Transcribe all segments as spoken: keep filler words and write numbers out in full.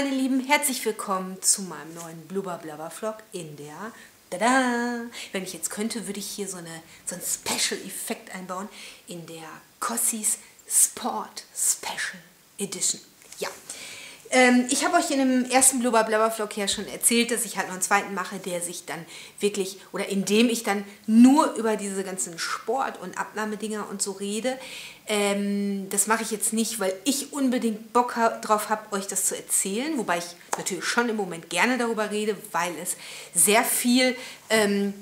meine Lieben, herzlich willkommen zu meinem neuen BlubberBlabberVlog in der... Tada! Wenn ich jetzt könnte, würde ich hier so, eine, so einen Special-Effekt einbauen in der Cossis Sport Special Edition. Ja, ähm, ich habe euch in dem ersten BlubberBlabberVlog ja schon erzählt, dass ich halt noch einen zweiten mache, der sich dann wirklich, oder in dem ich dann nur über diese ganzen Sport- und Abnahmedinger und so rede. Ähm, das mache ich jetzt nicht, weil ich unbedingt Bock ha- drauf habe, euch das zu erzählen, wobei ich natürlich schon im Moment gerne darüber rede, weil es sehr viel ähm,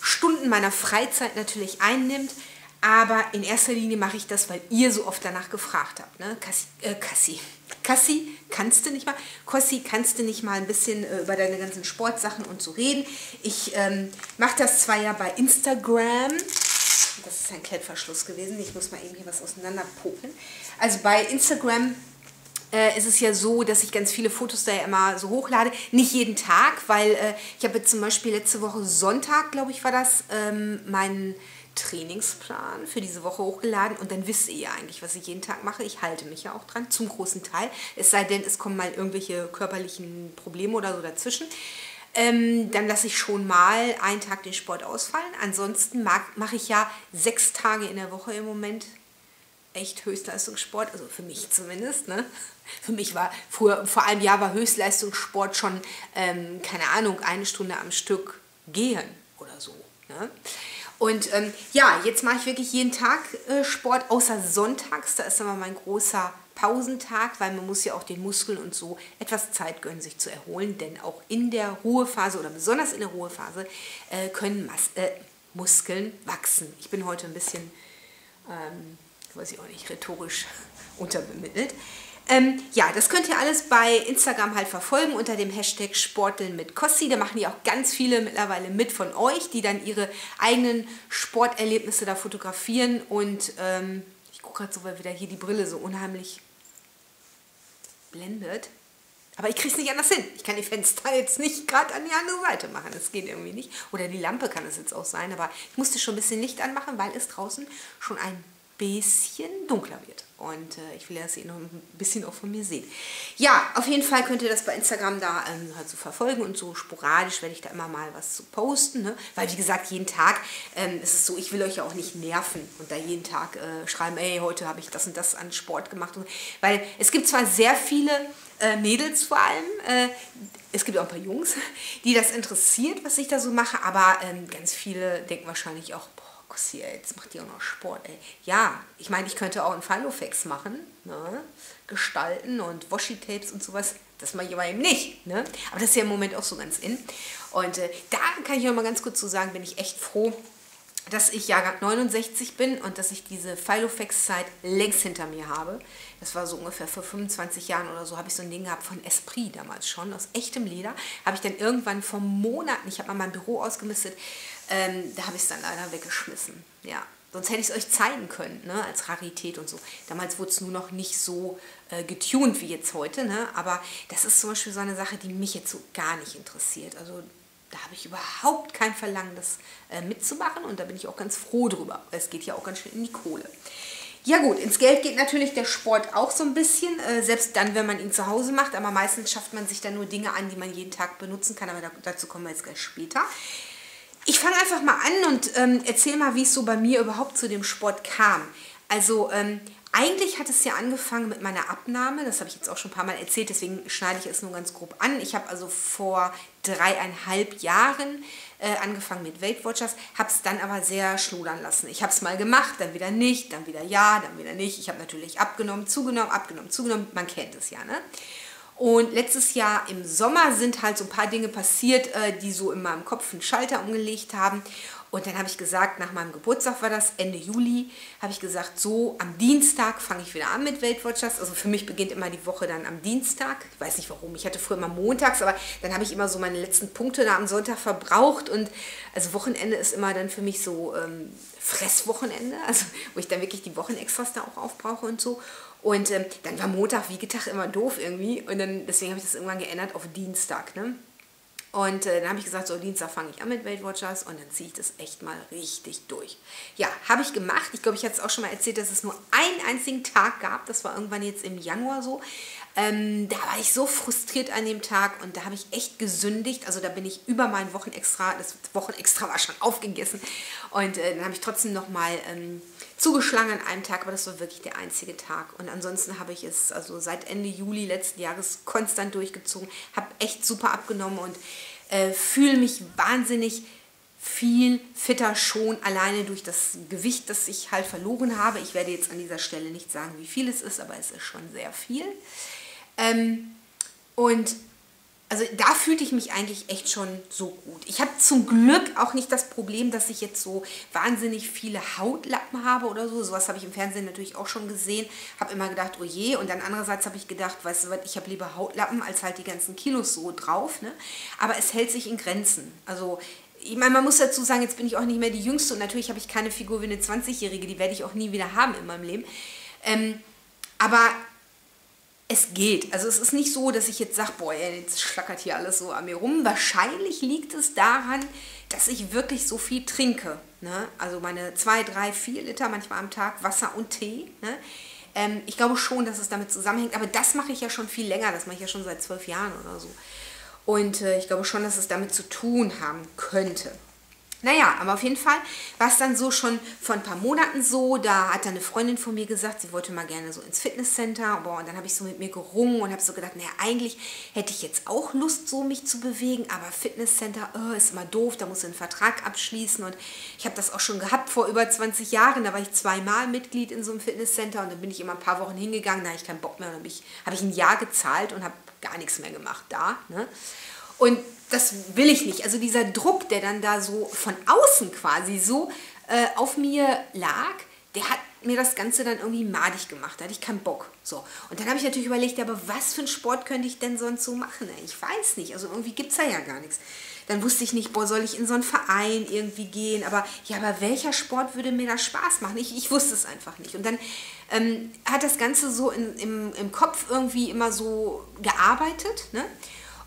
Stunden meiner Freizeit natürlich einnimmt, aber in erster Linie mache ich das, weil ihr so oft danach gefragt habt. Ne? Cassi, äh, Cassi, Cassi, kannst du nicht mal, Cossi, kannst du nicht mal ein bisschen äh, über deine ganzen Sportsachen und so reden? Ich ähm, mache das zwar ja bei Instagram. Das ist ein Klettverschluss gewesen. Ich muss mal eben hier was auseinanderpopeln. Also bei Instagram äh, ist es ja so, dass ich ganz viele Fotos da ja immer so hochlade. Nicht jeden Tag, weil äh, ich habe jetzt zum Beispiel letzte Woche Sonntag, glaube ich, war das, ähm, meinen Trainingsplan für diese Woche hochgeladen. Und dann wisst ihr ja eigentlich, was ich jeden Tag mache. Ich halte mich ja auch dran, zum großen Teil. Es sei denn, es kommen mal irgendwelche körperlichen Probleme oder so dazwischen. Ähm, dann lasse ich schon mal einen Tag den Sport ausfallen. Ansonsten mache ich ja sechs Tage in der Woche im Moment echt Höchstleistungssport, also für mich zumindest. Ne? Für mich war früher, vor einem Jahr war Höchstleistungssport schon, ähm, keine Ahnung, eine Stunde am Stück gehen oder so. Ne? Und ähm, ja, jetzt mache ich wirklich jeden Tag äh, Sport, außer sonntags, da ist aber mein großer Pausentag, weil man muss ja auch den Muskeln und so etwas Zeit gönnen, sich zu erholen, denn auch in der Ruhephase oder besonders in der Ruhephase äh, können Mas äh, Muskeln wachsen. Ich bin heute ein bisschen, ähm, weiß ich auch nicht, rhetorisch unterbemittelt. Ähm, ja, das könnt ihr alles bei Instagram halt verfolgen unter dem Hashtag Sporteln mit Cossi. Da machen die auch ganz viele mittlerweile mit von euch, die dann ihre eigenen Sporterlebnisse da fotografieren und ähm, ich gucke gerade so, weil wieder hier die Brille so unheimlich blendet. Aber ich kriege es nicht anders hin. Ich kann die Fenster jetzt nicht gerade an die andere Seite machen. Das geht irgendwie nicht. Oder die Lampe kann es jetzt auch sein. Aber ich musste schon ein bisschen Licht anmachen, weil es draußen schon ein bisschen dunkler wird. Und äh, ich will ja, dass ihr noch ein bisschen auch von mir seht. Ja, auf jeden Fall könnt ihr das bei Instagram da ähm, halt so verfolgen. Und so sporadisch werde ich da immer mal was zu posten. Ne? Weil, wie gesagt, jeden Tag ähm, ist es so, ich will euch ja auch nicht nerven. Und da jeden Tag äh, schreiben, ey, heute habe ich das und das an Sport gemacht. Und, weil es gibt zwar sehr viele äh, Mädels vor allem, äh, es gibt auch ein paar Jungs, die das interessiert, was ich da so mache. Aber ähm, ganz viele denken wahrscheinlich auch, boah, Cossi, ey, jetzt macht die auch noch Sport, ey. Ja, ich meine, ich könnte auch einen Filofax machen, ne? Gestalten und Washi-Tapes und sowas. Das mache ich aber eben nicht, ne? Aber das ist ja im Moment auch so ganz in. Und äh, da kann ich noch mal ganz kurz so sagen, bin ich echt froh, dass ich Jahrgang neunundsechzig bin und dass ich diese Filofax-Zeit längst hinter mir habe. Das war so ungefähr vor fünfundzwanzig Jahren oder so, habe ich so ein Ding gehabt von Esprit damals schon, aus echtem Leder. Habe ich dann irgendwann vor Monaten, ich habe mal mein Büro ausgemistet, ähm, da habe ich es dann leider weggeschmissen. Ja, sonst hätte ich es euch zeigen können, ne, als Rarität und so. Damals wurde es nur noch nicht so äh, getuned wie jetzt heute, ne? Aber das ist zum Beispiel so eine Sache, die mich jetzt so gar nicht interessiert. Also da habe ich überhaupt kein Verlangen, das äh, mitzumachen und da bin ich auch ganz froh drüber. Es geht ja auch ganz schön in die Kohle. Ja gut, ins Geld geht natürlich der Sport auch so ein bisschen, äh, selbst dann, wenn man ihn zu Hause macht. Aber meistens schafft man sich dann nur Dinge an, die man jeden Tag benutzen kann. Aber da, dazu kommen wir jetzt gleich später. Ich fange einfach mal an und ähm, erzähle mal, wie es so bei mir überhaupt zu dem Sport kam. Also ähm, eigentlich hat es ja angefangen mit meiner Abnahme. Das habe ich jetzt auch schon ein paar Mal erzählt, deswegen schneide ich es nur ganz grob an. Ich habe also vor dreieinhalb Jahren Äh, angefangen mit Weight Watchers, habe es dann aber sehr schludern lassen. Ich habe es mal gemacht, dann wieder nicht, dann wieder ja, dann wieder nicht. Ich habe natürlich abgenommen, zugenommen, abgenommen, zugenommen. Man kennt es ja, ne? Und letztes Jahr im Sommer sind halt so ein paar Dinge passiert, äh, die so in meinem Kopf einen Schalter umgelegt haben. Und dann habe ich gesagt, nach meinem Geburtstag war das, Ende Juli, habe ich gesagt, so am Dienstag fange ich wieder an mit Weight Watchers. Also für mich beginnt immer die Woche dann am Dienstag. Ich weiß nicht warum, ich hatte früher immer montags, aber dann habe ich immer so meine letzten Punkte da am Sonntag verbraucht. Und also Wochenende ist immer dann für mich so ähm, Fresswochenende, also wo ich dann wirklich die Wochenextras da auch aufbrauche und so. Und ähm, dann war Montag, Wiegetag immer doof irgendwie. Und dann deswegen habe ich das irgendwann geändert auf Dienstag, ne? Und äh, dann habe ich gesagt, so Dienstag fange ich an mit Weight Watchers und dann ziehe ich das echt mal richtig durch. Ja, habe ich gemacht. Ich glaube, ich hatte es auch schon mal erzählt, dass es nur einen einzigen Tag gab. Das war irgendwann jetzt im Januar so. Ähm, da war ich so frustriert an dem Tag und da habe ich echt gesündigt. Also da bin ich über mein Wochenextra, das Wochenextra war schon aufgegessen. Und äh, dann habe ich trotzdem nochmal ähm, zugeschlagen an einem Tag, aber das war wirklich der einzige Tag. Und ansonsten habe ich es also seit Ende Juli letzten Jahres konstant durchgezogen, habe echt super abgenommen und äh, fühle mich wahnsinnig viel fitter schon alleine durch das Gewicht, das ich halt verloren habe. Ich werde jetzt an dieser Stelle nicht sagen, wie viel es ist, aber es ist schon sehr viel. Ähm, und also da fühlte ich mich eigentlich echt schon so gut. Ich habe zum Glück auch nicht das Problem, dass ich jetzt so wahnsinnig viele Hautlappen habe oder so. Sowas habe ich im Fernsehen natürlich auch schon gesehen. Habe immer gedacht, oh je. Und dann andererseits habe ich gedacht, weißt du was, ich habe lieber Hautlappen als halt die ganzen Kilos so drauf. Ne? Aber es hält sich in Grenzen. Also ich meine, man muss dazu sagen, jetzt bin ich auch nicht mehr die Jüngste und natürlich habe ich keine Figur wie eine zwanzigjährige, die werde ich auch nie wieder haben in meinem Leben. Ähm, aber es geht. Also es ist nicht so, dass ich jetzt sage, boah, jetzt schlackert hier alles so an mir rum. Wahrscheinlich liegt es daran, dass ich wirklich so viel trinke. Ne? Also meine zwei, drei, vier Liter manchmal am Tag Wasser und Tee. Ne? Ähm, ich glaube schon, dass es damit zusammenhängt, aber das mache ich ja schon viel länger. Das mache ich ja schon seit zwölf Jahren oder so. Und äh, ich glaube schon, dass es damit zu tun haben könnte. Naja, aber auf jeden Fall war es dann so schon vor ein paar Monaten so, da hat dann eine Freundin von mir gesagt, sie wollte mal gerne so ins Fitnesscenter. Und dann habe ich so mit mir gerungen und habe so gedacht, naja, eigentlich hätte ich jetzt auch Lust, so mich zu bewegen, aber Fitnesscenter oh, ist immer doof, da musst du einen Vertrag abschließen. Und ich habe das auch schon gehabt vor über zwanzig Jahren, da war ich zweimal Mitglied in so einem Fitnesscenter und dann bin ich immer ein paar Wochen hingegangen, da habe ich keinen Bock mehr, dann habe ich, hab ich ein Jahr gezahlt und habe gar nichts mehr gemacht da, ne? Und das will ich nicht. Also dieser Druck, der dann da so von außen quasi so äh, auf mir lag, der hat mir das Ganze dann irgendwie madig gemacht. Da hatte ich keinen Bock. So. Und dann habe ich natürlich überlegt, aber was für einen Sport könnte ich denn sonst so machen? Ich weiß nicht. Also irgendwie gibt es da ja gar nichts. Dann wusste ich nicht, boah, soll ich in so einen Verein irgendwie gehen? Aber ja, aber welcher Sport würde mir da Spaß machen? Ich, ich wusste es einfach nicht. Und dann ähm, hat das Ganze so in, im, im Kopf irgendwie immer so gearbeitet, ne?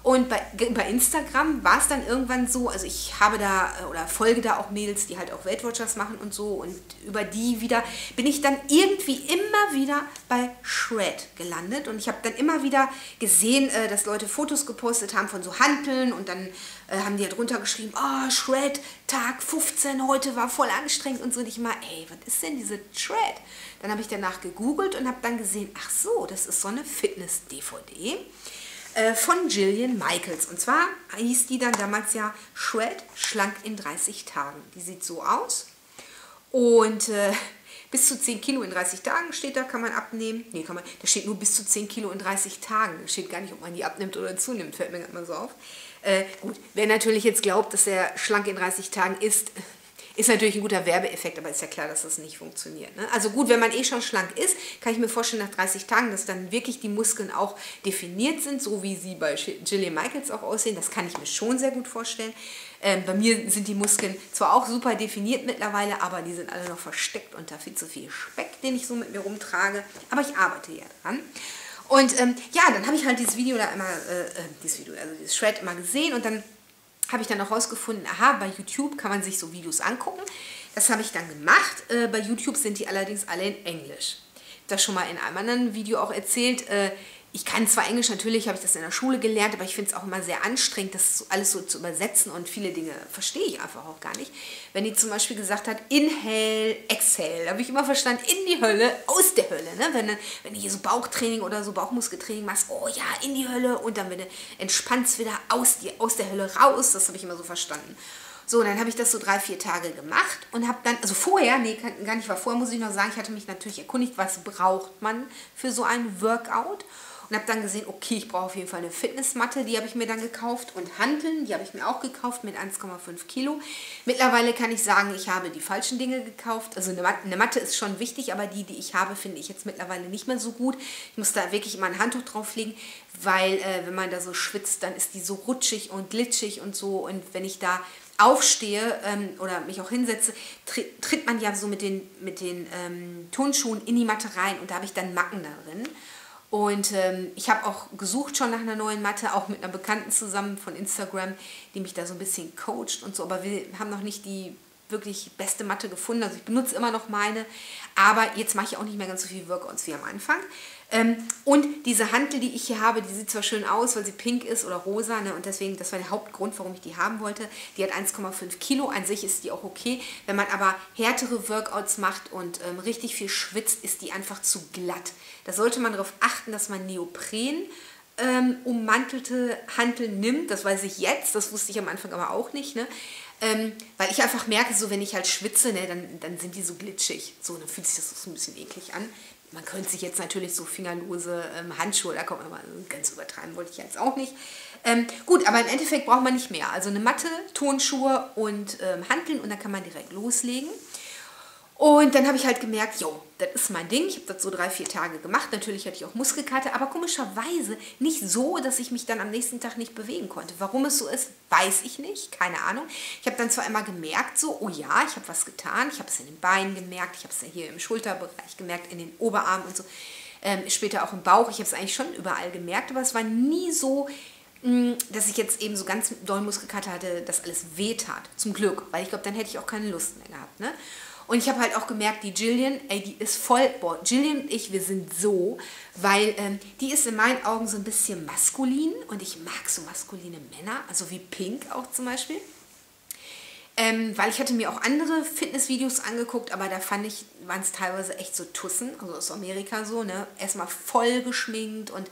Und bei, bei Instagram war es dann irgendwann so, also ich habe da oder folge da auch Mädels, die halt auch Weight Watchers machen und so. Und über die wieder bin ich dann irgendwie immer wieder bei Shred gelandet. Und ich habe dann immer wieder gesehen, dass Leute Fotos gepostet haben von so Hanteln. Und dann haben die halt runtergeschrieben, oh, Shred, Tag fünfzehn, heute war voll anstrengend und so. Und ich immer, ey, was ist denn diese Shred? Dann habe ich danach gegoogelt und habe dann gesehen, ach so, das ist so eine Fitness-D V D von Jillian Michaels. Und zwar hieß die dann damals ja Shred, schlank in dreißig Tagen. Die sieht so aus. Und äh, bis zu zehn Kilo in dreißig Tagen steht da, kann man abnehmen. Nee, kann man, da steht nur bis zu zehn Kilo in dreißig Tagen. Da steht gar nicht, ob man die abnimmt oder zunimmt, fällt mir gerade mal so auf. Äh, gut, wer natürlich jetzt glaubt, dass er schlank in dreißig Tagen ist, ist natürlich ein guter Werbeeffekt, aber ist ja klar, dass das nicht funktioniert. Ne? Also gut, wenn man eh schon schlank ist, kann ich mir vorstellen, nach dreißig Tagen, dass dann wirklich die Muskeln auch definiert sind, so wie sie bei Jillian Michaels auch aussehen. Das kann ich mir schon sehr gut vorstellen. Ähm, bei mir sind die Muskeln zwar auch super definiert mittlerweile, aber die sind alle noch versteckt unter viel zu viel Speck, den ich so mit mir rumtrage. Aber ich arbeite ja dran. Und ähm, ja, dann habe ich halt dieses Video da immer, äh, dieses Video, also dieses Shred immer gesehen und dann habe ich dann auch rausgefunden, aha, bei YouTube kann man sich so Videos angucken. Das habe ich dann gemacht. Äh, bei YouTube sind die allerdings alle in Englisch. Ich habe das schon mal in einem anderen Video auch erzählt. Äh, ich kann zwar Englisch, natürlich habe ich das in der Schule gelernt, aber ich finde es auch immer sehr anstrengend, das alles so zu übersetzen und viele Dinge verstehe ich einfach auch gar nicht. Wenn die zum Beispiel gesagt hat, inhale, exhale, habe ich immer verstanden, in die Hölle, aus der Hölle. Ne? Wenn, wenn du hier so Bauchtraining oder so Bauchmuskeltraining machst, oh ja, in die Hölle und dann wenn du entspannst wieder aus, die, aus der Hölle raus, das habe ich immer so verstanden. So, und dann habe ich das so drei, vier Tage gemacht und habe dann, also vorher, nee, gar nicht, war vorher, muss ich noch sagen, ich hatte mich natürlich erkundigt, was braucht man für so einen Workout. Und habe dann gesehen, okay, ich brauche auf jeden Fall eine Fitnessmatte, die habe ich mir dann gekauft. Und Hanteln, die habe ich mir auch gekauft mit eins Komma fünf Kilo. Mittlerweile kann ich sagen, ich habe die falschen Dinge gekauft. Also eine Matte ist schon wichtig, aber die, die ich habe, finde ich jetzt mittlerweile nicht mehr so gut. Ich muss da wirklich immer ein Handtuch drauflegen, weil äh, wenn man da so schwitzt, dann ist die so rutschig und glitschig und so. Und wenn ich da aufstehe ähm, oder mich auch hinsetze, tritt, tritt man ja so mit den, mit den ähm, Turnschuhen in die Matte rein. Und da habe ich dann Macken darin. Und ähm, ich habe auch gesucht schon nach einer neuen Matte, auch mit einer Bekannten zusammen von Instagram, die mich da so ein bisschen coacht und so. Aber wir haben noch nicht die wirklich beste Matte gefunden. Also ich benutze immer noch meine, aber jetzt mache ich auch nicht mehr ganz so viel Workouts wie am Anfang. Ähm, und diese Hantel, die ich hier habe, die sieht zwar schön aus, weil sie pink ist oder rosa, ne? Und deswegen, das war der Hauptgrund, warum ich die haben wollte. Die hat eins Komma fünf Kilo, an sich ist die auch okay. Wenn man aber härtere Workouts macht und ähm, richtig viel schwitzt, ist die einfach zu glatt. Da sollte man darauf achten, dass man Neopren ähm, ummantelte Hantel nimmt. Das weiß ich jetzt, das wusste ich am Anfang aber auch nicht, ne? Ähm, weil ich einfach merke, so wenn ich halt schwitze, ne, dann, dann sind die so glitschig. So, dann fühlt sich das so ein bisschen eklig an. Man könnte sich jetzt natürlich so fingerlose ähm, Handschuhe, da kommt man mal ganz übertreiben, wollte ich jetzt auch nicht. Ähm, gut, aber im Endeffekt braucht man nicht mehr. Also eine Matte, Tonschuhe und ähm, Hanteln, und dann kann man direkt loslegen. Und dann habe ich halt gemerkt, jo, das ist mein Ding. Ich habe das so drei, vier Tage gemacht. Natürlich hatte ich auch Muskelkater, aber komischerweise nicht so, dass ich mich dann am nächsten Tag nicht bewegen konnte. Warum es so ist, weiß ich nicht. Keine Ahnung. Ich habe dann zwar immer gemerkt, so, oh ja, ich habe was getan. Ich habe es in den Beinen gemerkt. Ich habe es ja hier im Schulterbereich gemerkt, in den Oberarmen und so. Ähm, später auch im Bauch. Ich habe es eigentlich schon überall gemerkt, aber es war nie so, dass ich jetzt eben so ganz doll Muskelkater hatte, dass alles wehtat. Zum Glück, weil ich glaube, dann hätte ich auch keine Lust mehr gehabt, ne? Und ich habe halt auch gemerkt, die Jillian, ey, die ist voll, boah, Jillian und ich, wir sind so, weil ähm, die ist in meinen Augen so ein bisschen maskulin und ich mag so maskuline Männer, also wie Pink auch zum Beispiel. Ähm, weil ich hatte mir auch andere Fitnessvideos angeguckt, aber da fand ich, waren es teilweise echt so Tussen, also aus Amerika so, ne, erstmal voll geschminkt und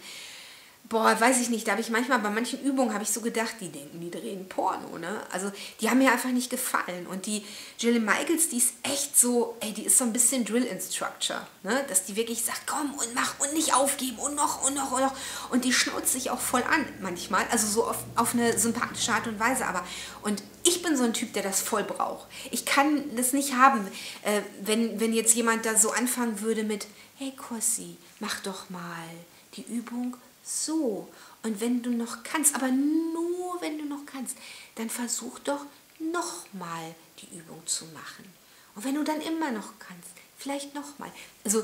boah, weiß ich nicht, da habe ich manchmal, bei manchen Übungen habe ich so gedacht, die denken, die drehen Porno, ne? Also die haben mir einfach nicht gefallen. Und die Jillian Michaels, die ist echt so, ey, die ist so ein bisschen Drill Instructor, ne? Dass die wirklich sagt, komm und mach und nicht aufgeben und noch und noch und noch. Und die schnauzt sich auch voll an manchmal, also so auf, auf eine sympathische Art und Weise. Aber und ich bin so ein Typ, der das voll braucht. Ich kann das nicht haben, äh, wenn, wenn jetzt jemand da so anfangen würde mit, hey Kossi, mach doch mal die Übung so, und wenn du noch kannst, aber nur wenn du noch kannst, dann versuch doch nochmal die Übung zu machen. Und wenn du dann immer noch kannst, vielleicht nochmal. Also,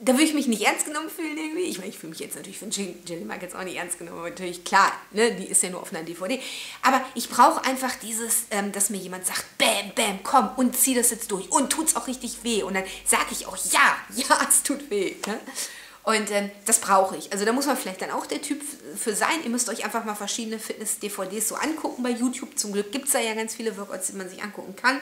da würde ich mich nicht ernst genommen fühlen irgendwie. Ich meine, ich fühle mich jetzt natürlich von Jillian Michaels auch nicht ernst genommen, aber natürlich, klar, ne, die ist ja nur auf einer D V D. Aber ich brauche einfach dieses, ähm, dass mir jemand sagt, bam, bam, komm und zieh das jetzt durch und tut's auch richtig weh. Und dann sage ich auch, ja, ja, es tut weh, ne? Und ähm, das brauche ich. Also da muss man vielleicht dann auch der Typ für sein. Ihr müsst euch einfach mal verschiedene Fitness-D V Ds so angucken bei YouTube. Zum Glück gibt es da ja ganz viele Workouts, die man sich angucken kann.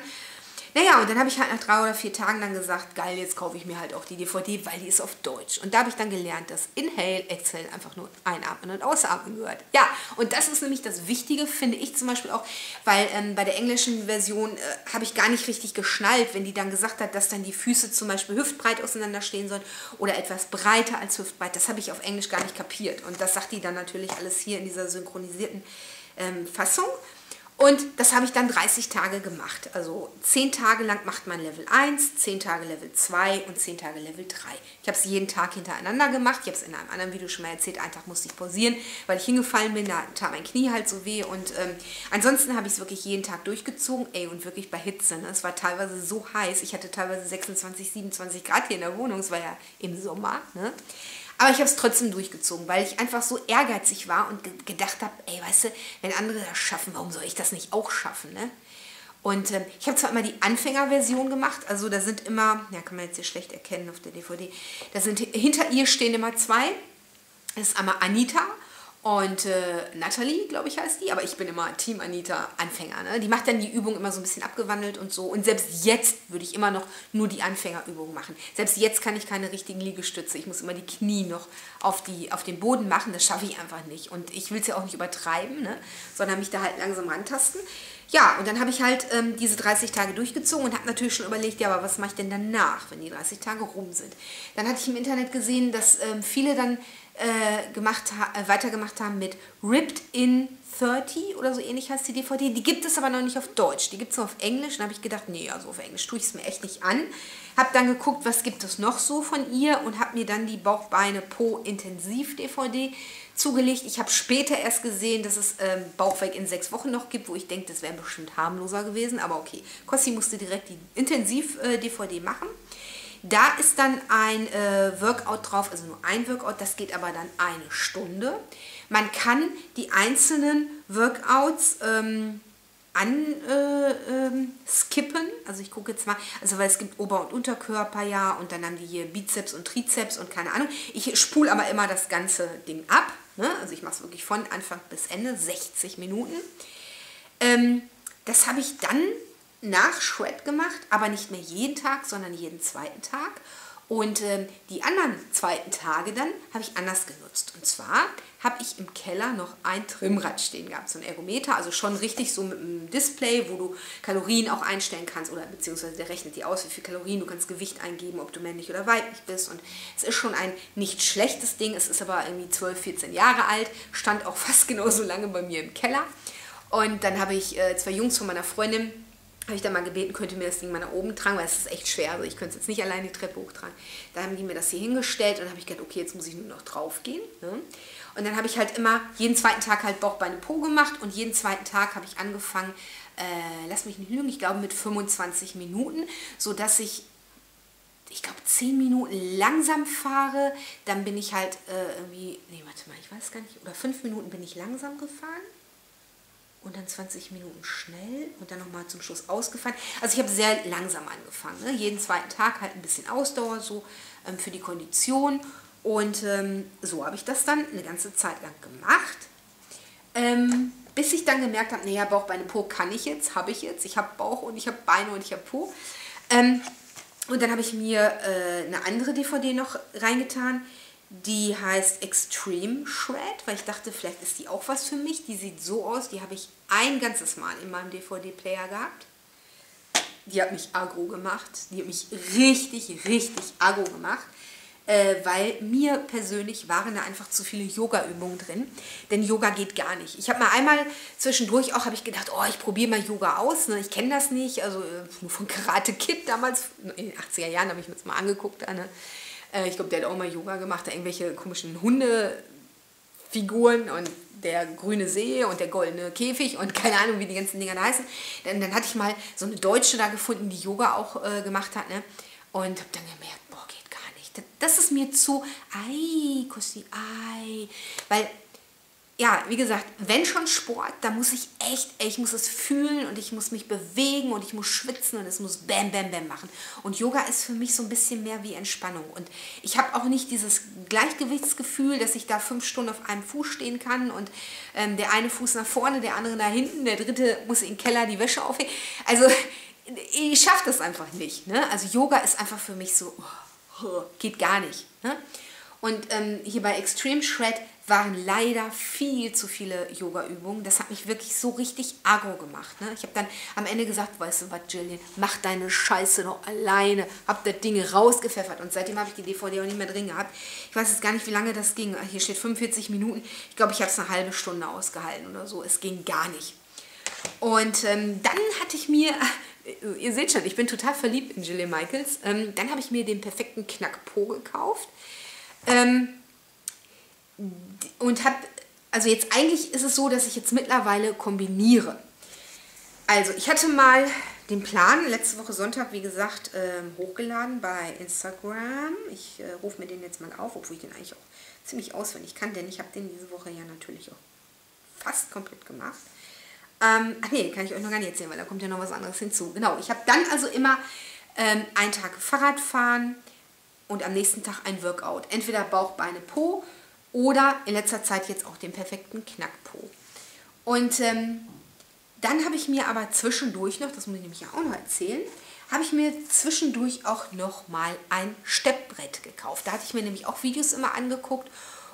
Naja, und dann habe ich halt nach drei oder vier Tagen dann gesagt, geil, jetzt kaufe ich mir halt auch die D V D, weil die ist auf Deutsch. Und da habe ich dann gelernt, dass Inhale, Exhale einfach nur einatmen und ausatmen gehört. Ja, und das ist nämlich das Wichtige, finde ich zum Beispiel auch, weil ähm, bei der englischen Version äh, habe ich gar nicht richtig geschnallt, wenn die dann gesagt hat, dass dann die Füße zum Beispiel hüftbreit auseinander stehen sollen oder etwas breiter als hüftbreit. Das habe ich auf Englisch gar nicht kapiert. Und das sagt die dann natürlich alles hier in dieser synchronisierten ähm, Fassung. Und das habe ich dann dreißig Tage gemacht. Also zehn Tage lang macht man Level eins, zehn Tage Level zwei und zehn Tage Level drei. Ich habe es jeden Tag hintereinander gemacht. Ich habe es in einem anderen Video schon mal erzählt. Einen Tag musste ich pausieren, weil ich hingefallen bin. Da tat mein Knie halt so weh. Und ähm, ansonsten habe ich es wirklich jeden Tag durchgezogen. Ey, und wirklich bei Hitze. Ne? Es war teilweise so heiß. Ich hatte teilweise sechsundzwanzig, siebenundzwanzig Grad hier in der Wohnung. Es war ja im Sommer, ne? Aber ich habe es trotzdem durchgezogen, weil ich einfach so ehrgeizig war und ge gedacht habe, ey, weißt du, wenn andere das schaffen, warum soll ich das nicht auch schaffen, ne? Und ähm, ich habe zwar immer die Anfängerversion gemacht, also da sind immer, ja, kann man jetzt hier schlecht erkennen auf der D V D, da sind, hinter ihr stehen immer zwei, das ist einmal Anita und äh, Natalie, glaube ich, heißt die, aber ich bin immer Team Anita Anfänger, ne? Die macht dann die Übung immer so ein bisschen abgewandelt und so. Und selbst jetzt würde ich immer noch nur die Anfängerübung machen. Selbst jetzt kann ich keine richtigen Liegestütze. Ich muss immer die Knie noch auf, die, auf den Boden machen. Das schaffe ich einfach nicht. Und ich will es ja auch nicht übertreiben, ne? Sondern mich da halt langsam rantasten. Ja, und dann habe ich halt ähm, diese dreißig Tage durchgezogen und habe natürlich schon überlegt, ja, aber was mache ich denn danach, wenn die dreißig Tage rum sind? Dann hatte ich im Internet gesehen, dass ähm, viele dann äh, gemacht ha äh, weitergemacht haben mit Ripped in dreißig oder so ähnlich heißt die D V D. Die gibt es aber noch nicht auf Deutsch, die gibt es nur auf Englisch. Dann habe ich gedacht, nee, also auf Englisch tue ich es mir echt nicht an. Habe dann geguckt, was gibt es noch so von ihr und habe mir dann die Bauchbeine Po Intensiv D V D zugelegt. Ich habe später erst gesehen, dass es ähm, Bauchweg in sechs Wochen noch gibt, wo ich denke, das wäre bestimmt harmloser gewesen. Aber okay, Kossi musste direkt die Intensiv-D V D machen. Da ist dann ein äh, Workout drauf, also nur ein Workout, das geht aber dann eine Stunde. Man kann die einzelnen Workouts ähm, anskippen, äh, äh, also ich gucke jetzt mal, also weil es gibt Ober- und Unterkörper, ja, und dann haben die hier Bizeps und Trizeps und keine Ahnung. Ich spule aber immer das ganze Ding ab, ne? Also ich mache es wirklich von Anfang bis Ende, sechzig Minuten. Ähm, das habe ich dann nach Shred gemacht, aber nicht mehr jeden Tag, sondern jeden zweiten Tag. Und ähm, die anderen zweiten Tage dann habe ich anders genutzt. Und zwar habe ich im Keller noch ein Trimmrad stehen gehabt, so ein Ergometer, also schon richtig so mit einem Display, wo du Kalorien auch einstellen kannst oder beziehungsweise der rechnet dir aus, wie viel Kalorien, du kannst Gewicht eingeben, ob du männlich oder weiblich bist. Und es ist schon ein nicht schlechtes Ding, es ist aber irgendwie zwölf, vierzehn Jahre alt, stand auch fast genauso lange bei mir im Keller. Und dann habe ich äh, zwei Jungs von meiner Freundin, habe ich dann mal gebeten, könnte mir das Ding mal nach oben tragen, weil es ist echt schwer, also ich könnte es jetzt nicht alleine die Treppe hochtragen. Da haben die mir das hier hingestellt und habe ich gedacht, okay, jetzt muss ich nur noch drauf gehen. Ne? Und dann habe ich halt immer jeden zweiten Tag halt Bauchbeine Po gemacht und jeden zweiten Tag habe ich angefangen, äh, lass mich nicht lügen, ich glaube mit fünfundzwanzig Minuten, sodass ich, ich glaube, zehn Minuten langsam fahre, dann bin ich halt äh, irgendwie, nee, warte mal, ich weiß gar nicht, oder fünf Minuten bin ich langsam gefahren. Und dann zwanzig Minuten schnell und dann nochmal zum Schluss ausgefahren. Also ich habe sehr langsam angefangen. Ne? Jeden zweiten Tag halt ein bisschen Ausdauer so ähm, für die Kondition. Und ähm, so habe ich das dann eine ganze Zeit lang gemacht. Ähm, bis ich dann gemerkt habe, naja, Bauch, Beine, Po kann ich jetzt, habe ich jetzt. Ich habe Bauch und ich habe Beine und ich habe Po. Ähm, und dann habe ich mir äh, eine andere D V D noch reingetan. Die heißt Extreme Shred, weil ich dachte, vielleicht ist die auch was für mich. Die sieht so aus, die habe ich ein ganzes Mal in meinem D V D-Player gehabt. Die hat mich aggro gemacht. Die hat mich richtig, richtig aggro gemacht. Äh, weil mir persönlich waren da einfach zu viele Yoga-Übungen drin. Denn Yoga geht gar nicht. Ich habe mal einmal zwischendurch auch, habe ich gedacht, oh, ich probiere mal Yoga aus. Ne? Ich kenne das nicht. Also nur von Karate Kid damals, in den achtziger Jahren habe ich mir das mal angeguckt, ne? Ich glaube, der hat auch mal Yoga gemacht, da irgendwelche komischen Hundefiguren und der grüne See und der goldene Käfig und keine Ahnung, wie die ganzen Dinger da heißen. Dann, dann hatte ich mal so eine Deutsche da gefunden, die Yoga auch äh, gemacht hat, ne? Und habe dann gemerkt, boah, geht gar nicht. Das, das ist mir zu, ei, Kosti, ei. Weil, ja, wie gesagt, wenn schon Sport, dann muss ich echt, ich muss es fühlen und ich muss mich bewegen und ich muss schwitzen und es muss bam, bam, bam machen. Und Yoga ist für mich so ein bisschen mehr wie Entspannung. Und ich habe auch nicht dieses Gleichgewichtsgefühl, dass ich da fünf Stunden auf einem Fuß stehen kann und ähm, der eine Fuß nach vorne, der andere nach hinten, der dritte muss in den Keller die Wäsche aufhängen. Also ich schaffe das einfach nicht. Ne? Also Yoga ist einfach für mich so, oh, oh, geht gar nicht. Ne? Und ähm, hier bei Extreme Shred waren leider viel zu viele Yoga-Übungen. Das hat mich wirklich so richtig aggro gemacht. Ne? Ich habe dann am Ende gesagt, weißt du was, Jillian, mach deine Scheiße noch alleine. Hab das Ding rausgepfeffert. Und seitdem habe ich die D V D auch nicht mehr drin gehabt. Ich weiß jetzt gar nicht, wie lange das ging. Hier steht fünfundvierzig Minuten. Ich glaube, ich habe es eine halbe Stunde ausgehalten oder so. Es ging gar nicht. Und ähm, dann hatte ich mir, ihr seht schon, ich bin total verliebt in Jillian Michaels. Ähm, dann habe ich mir den perfekten Knackpo gekauft. Ähm, Und habe, also jetzt eigentlich ist es so, dass ich jetzt mittlerweile kombiniere. Also ich hatte mal den Plan, letzte Woche Sonntag, wie gesagt, ähm, hochgeladen bei Instagram. Ich äh, rufe mir den jetzt mal auf, obwohl ich den eigentlich auch ziemlich auswendig kann, denn ich habe den diese Woche ja natürlich auch fast komplett gemacht. Ähm, ach nee, kann ich euch noch gar nicht erzählen, weil da kommt ja noch was anderes hinzu. Genau, ich habe dann also immer ähm, einen Tag Fahrrad fahren und am nächsten Tag ein Workout. Entweder Bauch, Beine, Po. Oder in letzter Zeit jetzt auch den perfekten Knackpo. Und ähm, dann habe ich mir aber zwischendurch noch, das muss ich nämlich ja auch noch erzählen, habe ich mir zwischendurch auch nochmal ein Steppbrett gekauft. Da hatte ich mir nämlich auch Videos immer angeguckt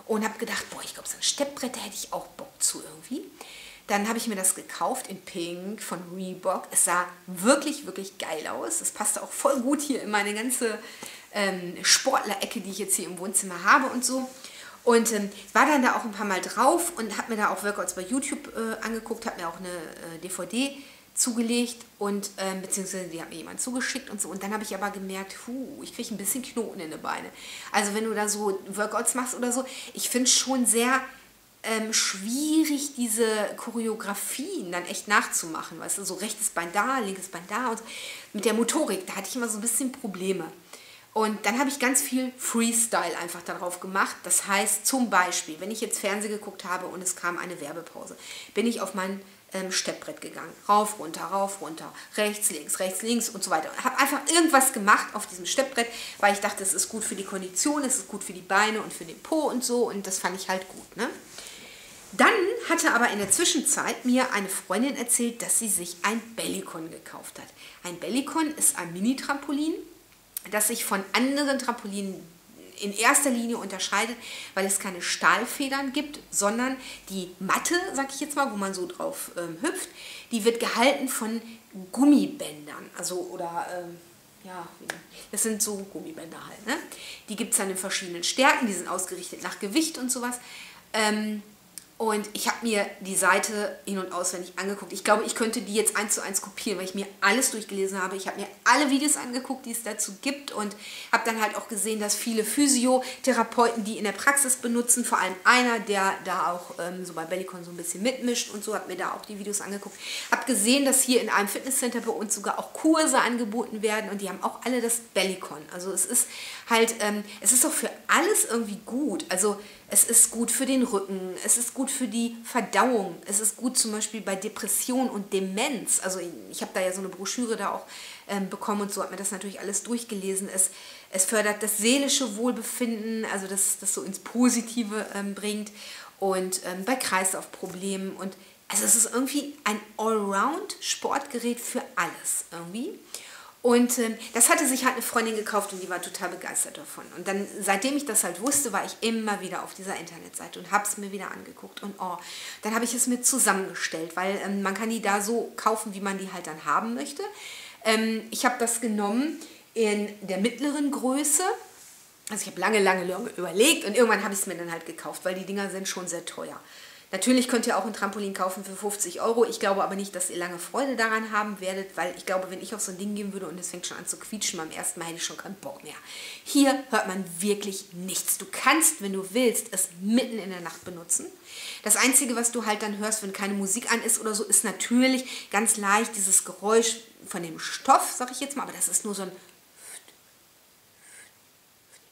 und habe gedacht, boah, ich glaube, so ein Steppbrett, da hätte ich auch Bock zu irgendwie. Dann habe ich mir das gekauft in Pink von Reebok. Es sah wirklich, wirklich geil aus. Es passte auch voll gut hier in meine ganze ähm, Sportlerecke, die ich jetzt hier im Wohnzimmer habe und so. Und ähm, war dann da auch ein paar Mal drauf und habe mir da auch Workouts bei YouTube äh, angeguckt, habe mir auch eine äh, D V D zugelegt und ähm, beziehungsweise die hat mir jemand zugeschickt und so. Und dann habe ich aber gemerkt, puh, ich kriege ein bisschen Knoten in die Beine. Also wenn du da so Workouts machst oder so, ich finde es schon sehr ähm, schwierig, diese Choreografien dann echt nachzumachen. Weißt du, so rechtes Bein da, linkes Bein da und so. Mit der Motorik, da hatte ich immer so ein bisschen Probleme. Und dann habe ich ganz viel Freestyle einfach darauf gemacht. Das heißt zum Beispiel, wenn ich jetzt Fernsehen geguckt habe und es kam eine Werbepause, bin ich auf mein ähm, Steppbrett gegangen. Rauf, runter, rauf, runter, rechts, links, rechts, links und so weiter. Ich habe einfach irgendwas gemacht auf diesem Steppbrett, weil ich dachte, es ist gut für die Kondition, es ist gut für die Beine und für den Po und so. Und das fand ich halt gut, ne? Dann hatte aber in der Zwischenzeit mir eine Freundin erzählt, dass sie sich ein Bellicon gekauft hat. Ein Bellicon ist ein Mini-Trampolin, das sich von anderen Trampolinen in erster Linie unterscheidet, weil es keine Stahlfedern gibt, sondern die Matte, sag ich jetzt mal, wo man so drauf ähm, hüpft, die wird gehalten von Gummibändern, also oder... Ähm, ja, das sind so Gummibänder halt, ne? Die gibt es dann in verschiedenen Stärken, die sind ausgerichtet nach Gewicht und sowas. Ähm, Und ich habe mir die Seite in- und auswendig angeguckt. Ich glaube, ich könnte die jetzt eins zu eins kopieren, weil ich mir alles durchgelesen habe. Ich habe mir alle Videos angeguckt, die es dazu gibt und habe dann halt auch gesehen, dass viele Physiotherapeuten die in der Praxis benutzen, vor allem einer, der da auch ähm, so bei Bellicon so ein bisschen mitmischt und so, habe mir da auch die Videos angeguckt. Habe gesehen, dass hier in einem Fitnesscenter bei uns sogar auch Kurse angeboten werden und die haben auch alle das Bellicon. Also es ist halt, ähm, es ist auch für alles irgendwie gut. Also es ist gut für den Rücken, es ist gut für die Verdauung, es ist gut zum Beispiel bei Depression und Demenz. Also ich habe da ja so eine Broschüre da auch ähm, bekommen und so, habe mir das natürlich alles durchgelesen. Es, es fördert das seelische Wohlbefinden, also das, das so ins Positive ähm, bringt und ähm, bei Kreislaufproblemen. Und also es ist irgendwie ein Allround-Sportgerät für alles irgendwie. Und ähm, das hatte sich halt eine Freundin gekauft und die war total begeistert davon. Und dann, seitdem ich das halt wusste, war ich immer wieder auf dieser Internetseite und habe es mir wieder angeguckt. Und oh, dann habe ich es mir zusammengestellt, weil ähm, man kann die da so kaufen, wie man die halt dann haben möchte. Ähm, ich habe das genommen in der mittleren Größe. Also ich habe lange, lange, lange überlegt und irgendwann habe ich es mir dann halt gekauft, weil die Dinger sind schon sehr teuer. Natürlich könnt ihr auch ein Trampolin kaufen für fünfzig Euro. Ich glaube aber nicht, dass ihr lange Freude daran haben werdet, weil ich glaube, wenn ich auf so ein Ding gehen würde und es fängt schon an zu quietschen, beim ersten Mal hätte ich schon keinen Bock mehr. Hier hört man wirklich nichts. Du kannst, wenn du willst, es mitten in der Nacht benutzen. Das Einzige, was du halt dann hörst, wenn keine Musik an ist oder so, ist natürlich ganz leicht dieses Geräusch von dem Stoff, sag ich jetzt mal, aber das ist nur so ein...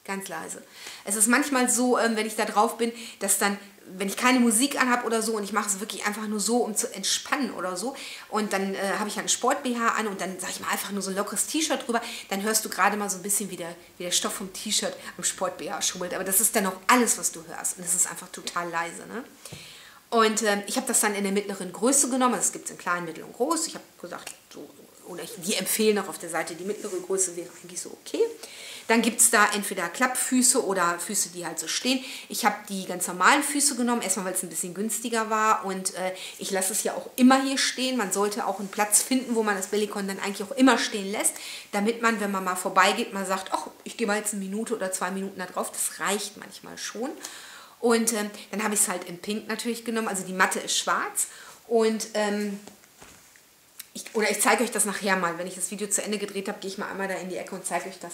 ganz leise. Es ist manchmal so, wenn ich da drauf bin, dass dann, wenn ich keine Musik anhabe oder so und ich mache es wirklich einfach nur so, um zu entspannen oder so und dann äh, habe ich einen Sport-B H an und dann, sage ich mal, einfach nur so ein lockeres T-Shirt drüber, dann hörst du gerade mal so ein bisschen, wie der, wie der Stoff vom T-Shirt am Sport-B H schummelt. Aber das ist dann auch alles, was du hörst und das ist einfach total leise, ne? Und äh, ich habe das dann in der mittleren Größe genommen, also es gibt es in klein, mittel und groß. Ich habe gesagt, so, oder ich, die empfehlen auch auf der Seite, die mittlere Größe wäre eigentlich so okay. Dann gibt es da entweder Klappfüße oder Füße, die halt so stehen. Ich habe die ganz normalen Füße genommen, erstmal weil es ein bisschen günstiger war und äh, ich lasse es ja auch immer hier stehen. Man sollte auch einen Platz finden, wo man das Bellicon dann eigentlich auch immer stehen lässt, damit man, wenn man mal vorbeigeht, mal sagt, ach, ich gehe mal jetzt eine Minute oder zwei Minuten da drauf. Das reicht manchmal schon. Und ähm, dann habe ich es halt in Pink natürlich genommen, also die Matte ist schwarz und... Ähm, ich, oder ich zeige euch das nachher mal, wenn ich das Video zu Ende gedreht habe, gehe ich mal einmal da in die Ecke und zeige euch das.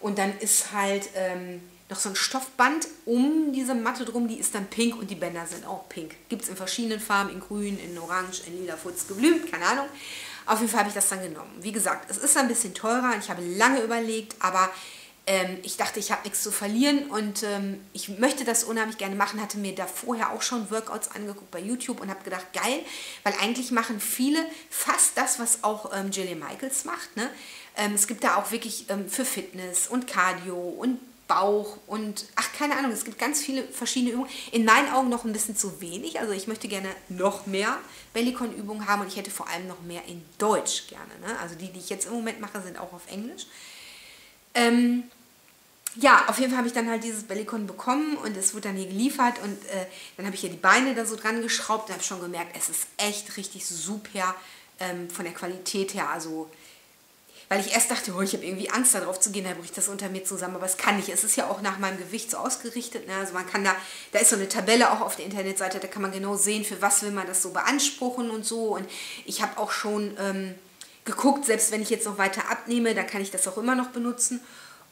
Und dann ist halt ähm, noch so ein Stoffband um diese Matte drum, die ist dann pink und die Bänder sind auch pink. Gibt es in verschiedenen Farben, in grün, in orange, in lila, futz, geblümt, keine Ahnung. Auf jeden Fall habe ich das dann genommen. Wie gesagt, es ist ein bisschen teurer, ich habe lange überlegt, aber ähm, ich dachte, ich habe nichts zu verlieren und ähm, ich möchte das unheimlich gerne machen. Hatte mir da vorher auch schon Workouts angeguckt bei YouTube und habe gedacht, geil, weil eigentlich machen viele fast das, was auch ähm, Jillian Michaels macht, ne? Es gibt da auch wirklich für Fitness und Cardio und Bauch und, ach, keine Ahnung, es gibt ganz viele verschiedene Übungen. In meinen Augen noch ein bisschen zu wenig, also ich möchte gerne noch mehr Bellicon-Übungen haben und ich hätte vor allem noch mehr in Deutsch gerne, ne? Also die, die ich jetzt im Moment mache, sind auch auf Englisch. Ähm, ja, auf jeden Fall habe ich dann halt dieses Bellicon bekommen und es wurde dann hier geliefert und äh, dann habe ich hier die Beine da so dran geschraubt und habe schon gemerkt, es ist echt richtig super ähm, von der Qualität her, also... Weil ich erst dachte, oh, ich habe irgendwie Angst, darauf zu gehen, dann bricht das unter mir zusammen. Aber es kann nicht. Es ist ja auch nach meinem Gewicht so ausgerichtet, ne? Also man kann da, da ist so eine Tabelle auch auf der Internetseite, da kann man genau sehen, für was will man das so beanspruchen und so. Und ich habe auch schon ähm, geguckt, selbst wenn ich jetzt noch weiter abnehme, dann kann ich das auch immer noch benutzen.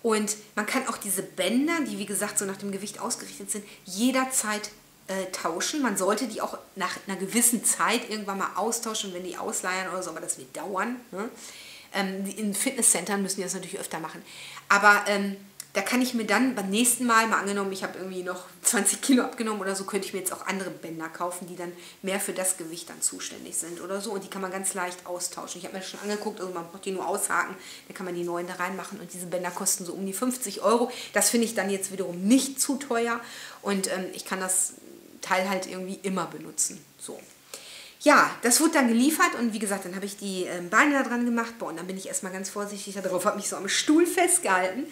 Und man kann auch diese Bänder, die wie gesagt so nach dem Gewicht ausgerichtet sind, jederzeit äh, tauschen. Man sollte die auch nach einer gewissen Zeit irgendwann mal austauschen, wenn die ausleiern oder so, aber das wird dauern, ne? Ähm, in Fitnesscentern müssen die das natürlich öfter machen. Aber ähm, da kann ich mir dann beim nächsten Mal, mal angenommen, ich habe irgendwie noch zwanzig Kilo abgenommen oder so, könnte ich mir jetzt auch andere Bänder kaufen, die dann mehr für das Gewicht dann zuständig sind oder so. Und die kann man ganz leicht austauschen. Ich habe mir das schon angeguckt, also man braucht die nur aushaken, dann kann man die neuen da reinmachen. Und diese Bänder kosten so um die fünfzig Euro. Das finde ich dann jetzt wiederum nicht zu teuer. Und ähm, ich kann das Teil halt irgendwie immer benutzen. So. Ja, das wurde dann geliefert und wie gesagt, dann habe ich die Beine da dran gemacht. Boah, und dann bin ich erstmal ganz vorsichtig da drauf, habe mich so am Stuhl festgehalten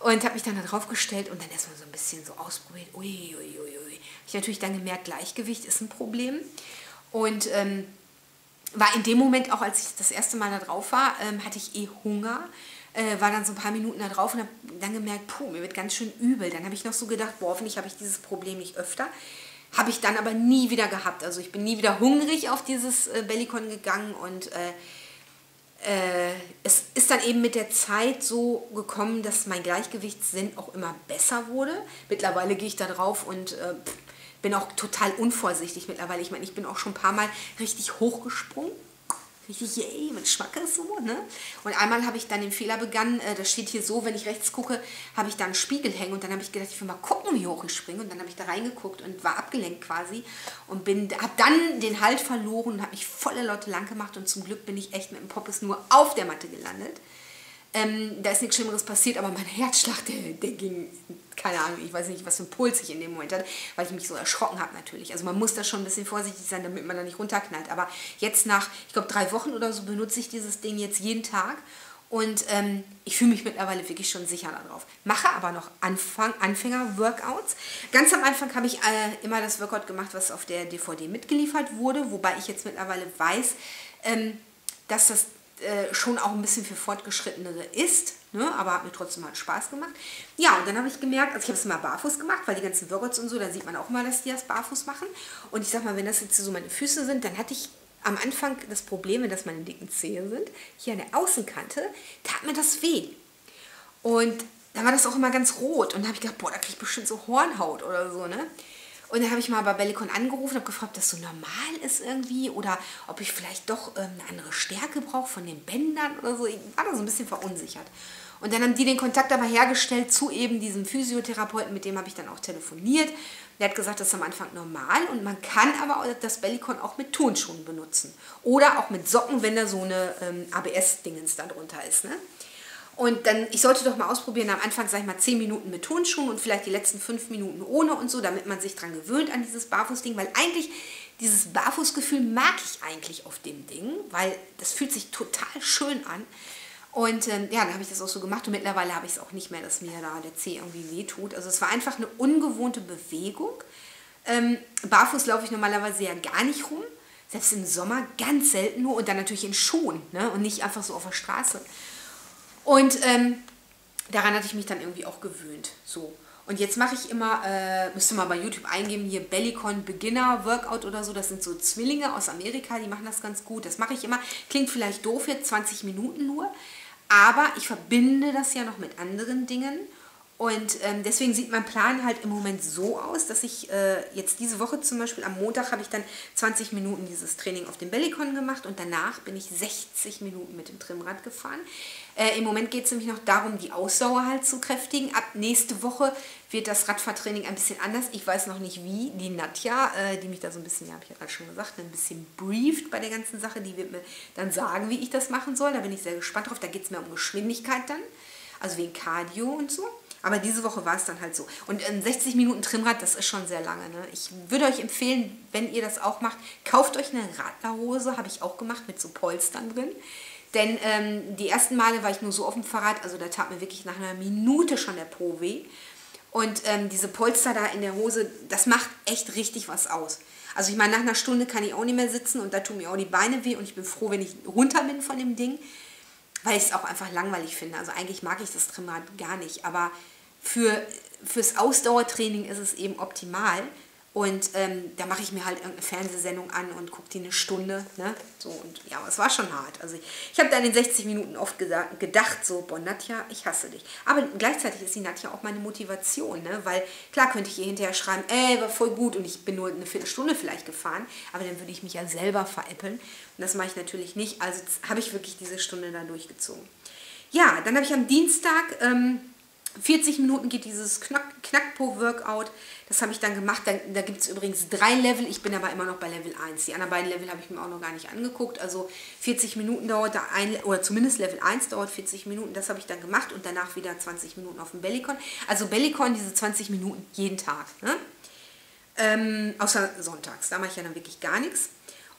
und habe mich dann da drauf gestellt und dann erstmal so ein bisschen so ausprobiert. Uiuiui. Ui, ui. Habe ich natürlich dann gemerkt, Gleichgewicht ist ein Problem. Und ähm, war in dem Moment auch, als ich das erste Mal da drauf war, ähm, hatte ich eh Hunger. Äh, war dann so ein paar Minuten da drauf und habe dann gemerkt, puh, mir wird ganz schön übel. Dann habe ich noch so gedacht, boah, hoffentlich habe ich dieses Problem nicht öfter. Habe ich dann aber nie wieder gehabt. Also ich bin nie wieder hungrig auf dieses äh, Bellicon gegangen und äh, äh, es ist dann eben mit der Zeit so gekommen, dass mein Gleichgewichtssinn auch immer besser wurde. Mittlerweile gehe ich da drauf und äh, bin auch total unvorsichtig mittlerweile. Ich meine, ich bin auch schon ein paar Mal richtig hochgesprungen. Richtig, yay, mit Schmackes so, ne? Und einmal habe ich dann den Fehler begangen, äh, das steht hier so, wenn ich rechts gucke, habe ich da einen Spiegel hängen und dann habe ich gedacht, ich will mal gucken, wie hoch ich springe. Und dann habe ich da reingeguckt und war abgelenkt quasi und bin, habe dann den Halt verloren und habe mich volle Lotte lang gemacht und zum Glück bin ich echt mit dem Poppes nur auf der Matte gelandet. Ähm, da ist nichts Schlimmeres passiert, aber mein Herzschlag, der, der ging, keine Ahnung, ich weiß nicht, was für ein Puls ich in dem Moment hatte, weil ich mich so erschrocken habe natürlich. Also man muss da schon ein bisschen vorsichtig sein, damit man da nicht runterknallt. Aber jetzt nach, ich glaube, drei Wochen oder so benutze ich dieses Ding jetzt jeden Tag und ähm, ich fühle mich mittlerweile wirklich schon sicher darauf. Mache aber noch Anfang, Anfänger-Workouts. Ganz am Anfang habe ich äh, immer das Workout gemacht, was auf der D V D mitgeliefert wurde, wobei ich jetzt mittlerweile weiß, ähm, dass das schon auch ein bisschen für Fortgeschrittenere ist, ne? Aber hat mir trotzdem mal Spaß gemacht. Ja, und dann habe ich gemerkt, also ich habe es mal barfuß gemacht, weil die ganzen Workouts und so, da sieht man auch mal, dass die das barfuß machen. Und ich sag mal, wenn das jetzt so meine Füße sind, dann hatte ich am Anfang das Problem, wenn das meine dicken Zehen sind, hier an der Außenkante, da hat mir das weh. Und dann war das auch immer ganz rot und da habe ich gedacht, boah, da kriege ich bestimmt so Hornhaut oder so, ne? Und dann habe ich mal bei Bellicon angerufen, habe gefragt, ob das so normal ist irgendwie oder ob ich vielleicht doch ähm, eine andere Stärke brauche von den Bändern oder so. Ich war da so ein bisschen verunsichert. Und dann haben die den Kontakt aber hergestellt zu eben diesem Physiotherapeuten, mit dem habe ich dann auch telefoniert. Der hat gesagt, das ist am Anfang normal und man kann aber das Bellicon auch mit Turnschuhen benutzen. Oder auch mit Socken, wenn da so eine ähm, A B S-Dingens da drunter ist, ne? Und dann, ich sollte doch mal ausprobieren, am Anfang, sag ich mal, zehn Minuten mit Turnschuhen und vielleicht die letzten fünf Minuten ohne und so, damit man sich dran gewöhnt an dieses Barfußding, weil eigentlich dieses Barfußgefühl mag ich eigentlich auf dem Ding, weil das fühlt sich total schön an. Und ähm, ja, dann habe ich das auch so gemacht und mittlerweile habe ich es auch nicht mehr, dass mir da der Zeh irgendwie wehtut. Also es war einfach eine ungewohnte Bewegung. Ähm, barfuß laufe ich normalerweise ja gar nicht rum, selbst im Sommer ganz selten nur und dann natürlich in Schuhen, ne? Und nicht einfach so auf der Straße. Und ähm, daran hatte ich mich dann irgendwie auch gewöhnt. So. Und jetzt mache ich immer, äh, müsste mal bei YouTube eingeben, hier Bellicon Beginner Workout oder so. Das sind so Zwillinge aus Amerika, die machen das ganz gut. Das mache ich immer. Klingt vielleicht doof jetzt, zwanzig Minuten nur. Aber ich verbinde das ja noch mit anderen Dingen. Und ähm, deswegen sieht mein Plan halt im Moment so aus, dass ich äh, jetzt diese Woche zum Beispiel, am Montag habe ich dann zwanzig Minuten dieses Training auf dem Bellicon gemacht und danach bin ich sechzig Minuten mit dem Trimmrad gefahren. Äh, Im Moment geht es nämlich noch darum, die Ausdauer halt zu kräftigen. Ab nächste Woche wird das Radfahrtraining ein bisschen anders. Ich weiß noch nicht wie. Die Nadja, äh, die mich da so ein bisschen, ja, habe ich ja gerade schon gesagt, ein bisschen brieft bei der ganzen Sache, die wird mir dann sagen, wie ich das machen soll. Da bin ich sehr gespannt drauf. Da geht es mehr um Geschwindigkeit dann, also wegen Cardio und so. Aber diese Woche war es dann halt so. Und sechzig Minuten Trimmrad, das ist schon sehr lange, ne? Ich würde euch empfehlen, wenn ihr das auch macht, kauft euch eine Radlerhose, habe ich auch gemacht, mit so Polstern drin. Denn ähm, die ersten Male war ich nur so auf dem Fahrrad, also da tat mir wirklich nach einer Minute schon der Po weh. Und ähm, diese Polster da in der Hose, das macht echt richtig was aus. Also ich meine, nach einer Stunde kann ich auch nicht mehr sitzen und da tun mir auch die Beine weh und ich bin froh, wenn ich runter bin von dem Ding, weil ich es auch einfach langweilig finde. Also eigentlich mag ich das Trimmrad gar nicht, aber... Für, fürs Ausdauertraining ist es eben optimal Und ähm, da mache ich mir halt irgendeine Fernsehsendung an und gucke die eine Stunde. Ne? So, und ja, aber es war schon hart. Also ich, ich habe da in den sechzig Minuten oft gesagt, gedacht, so, boah, Nadja, ich hasse dich. Aber gleichzeitig ist die Nadja auch meine Motivation, ne? Weil klar könnte ich ihr hinterher schreiben, ey, war voll gut und ich bin nur eine Viertelstunde vielleicht gefahren, aber dann würde ich mich ja selber veräppeln. Und das mache ich natürlich nicht. Also habe ich wirklich diese Stunde da durchgezogen. Ja, dann habe ich am Dienstag... Ähm, vierzig Minuten geht dieses Knackpo-Workout. Das habe ich dann gemacht. Da, da gibt es übrigens drei Level. Ich bin aber immer noch bei Level eins. Die anderen beiden Level habe ich mir auch noch gar nicht angeguckt. Also vierzig Minuten dauert da ein, oder zumindest Level eins dauert vierzig Minuten. Das habe ich dann gemacht und danach wieder zwanzig Minuten auf dem Bellicon. Also Bellicon, diese zwanzig Minuten jeden Tag. Ne? Ähm, außer sonntags. Da mache ich ja dann wirklich gar nichts.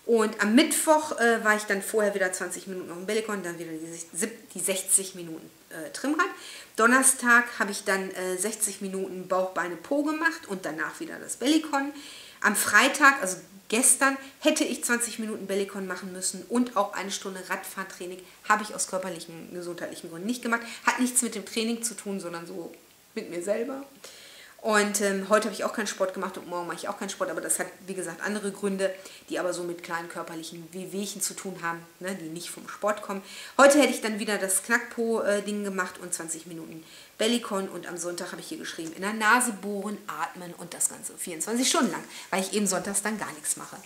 Und am Mittwoch äh, war ich dann vorher wieder zwanzig Minuten auf dem Bellicon, dann wieder die, die sechzig Minuten äh, Trimrad. Donnerstag habe ich dann äh, sechzig Minuten Bauchbeine Po gemacht und danach wieder das Bellicon. Am Freitag, also gestern, hätte ich zwanzig Minuten Bellicon machen müssen und auch eine Stunde Radfahrtraining habe ich aus körperlichen, gesundheitlichen Gründen nicht gemacht. Hat nichts mit dem Training zu tun, sondern so mit mir selber. Und ähm, heute habe ich auch keinen Sport gemacht und morgen mache ich auch keinen Sport, aber das hat, wie gesagt, andere Gründe, die aber so mit kleinen körperlichen Wehwehchen zu tun haben, ne, die nicht vom Sport kommen. Heute hätte ich dann wieder das Knackpo-Ding gemacht und zwanzig Minuten Bellicon und am Sonntag habe ich hier geschrieben, in der Nase bohren, atmen und das Ganze vierundzwanzig Stunden lang, weil ich eben sonntags dann gar nichts mache.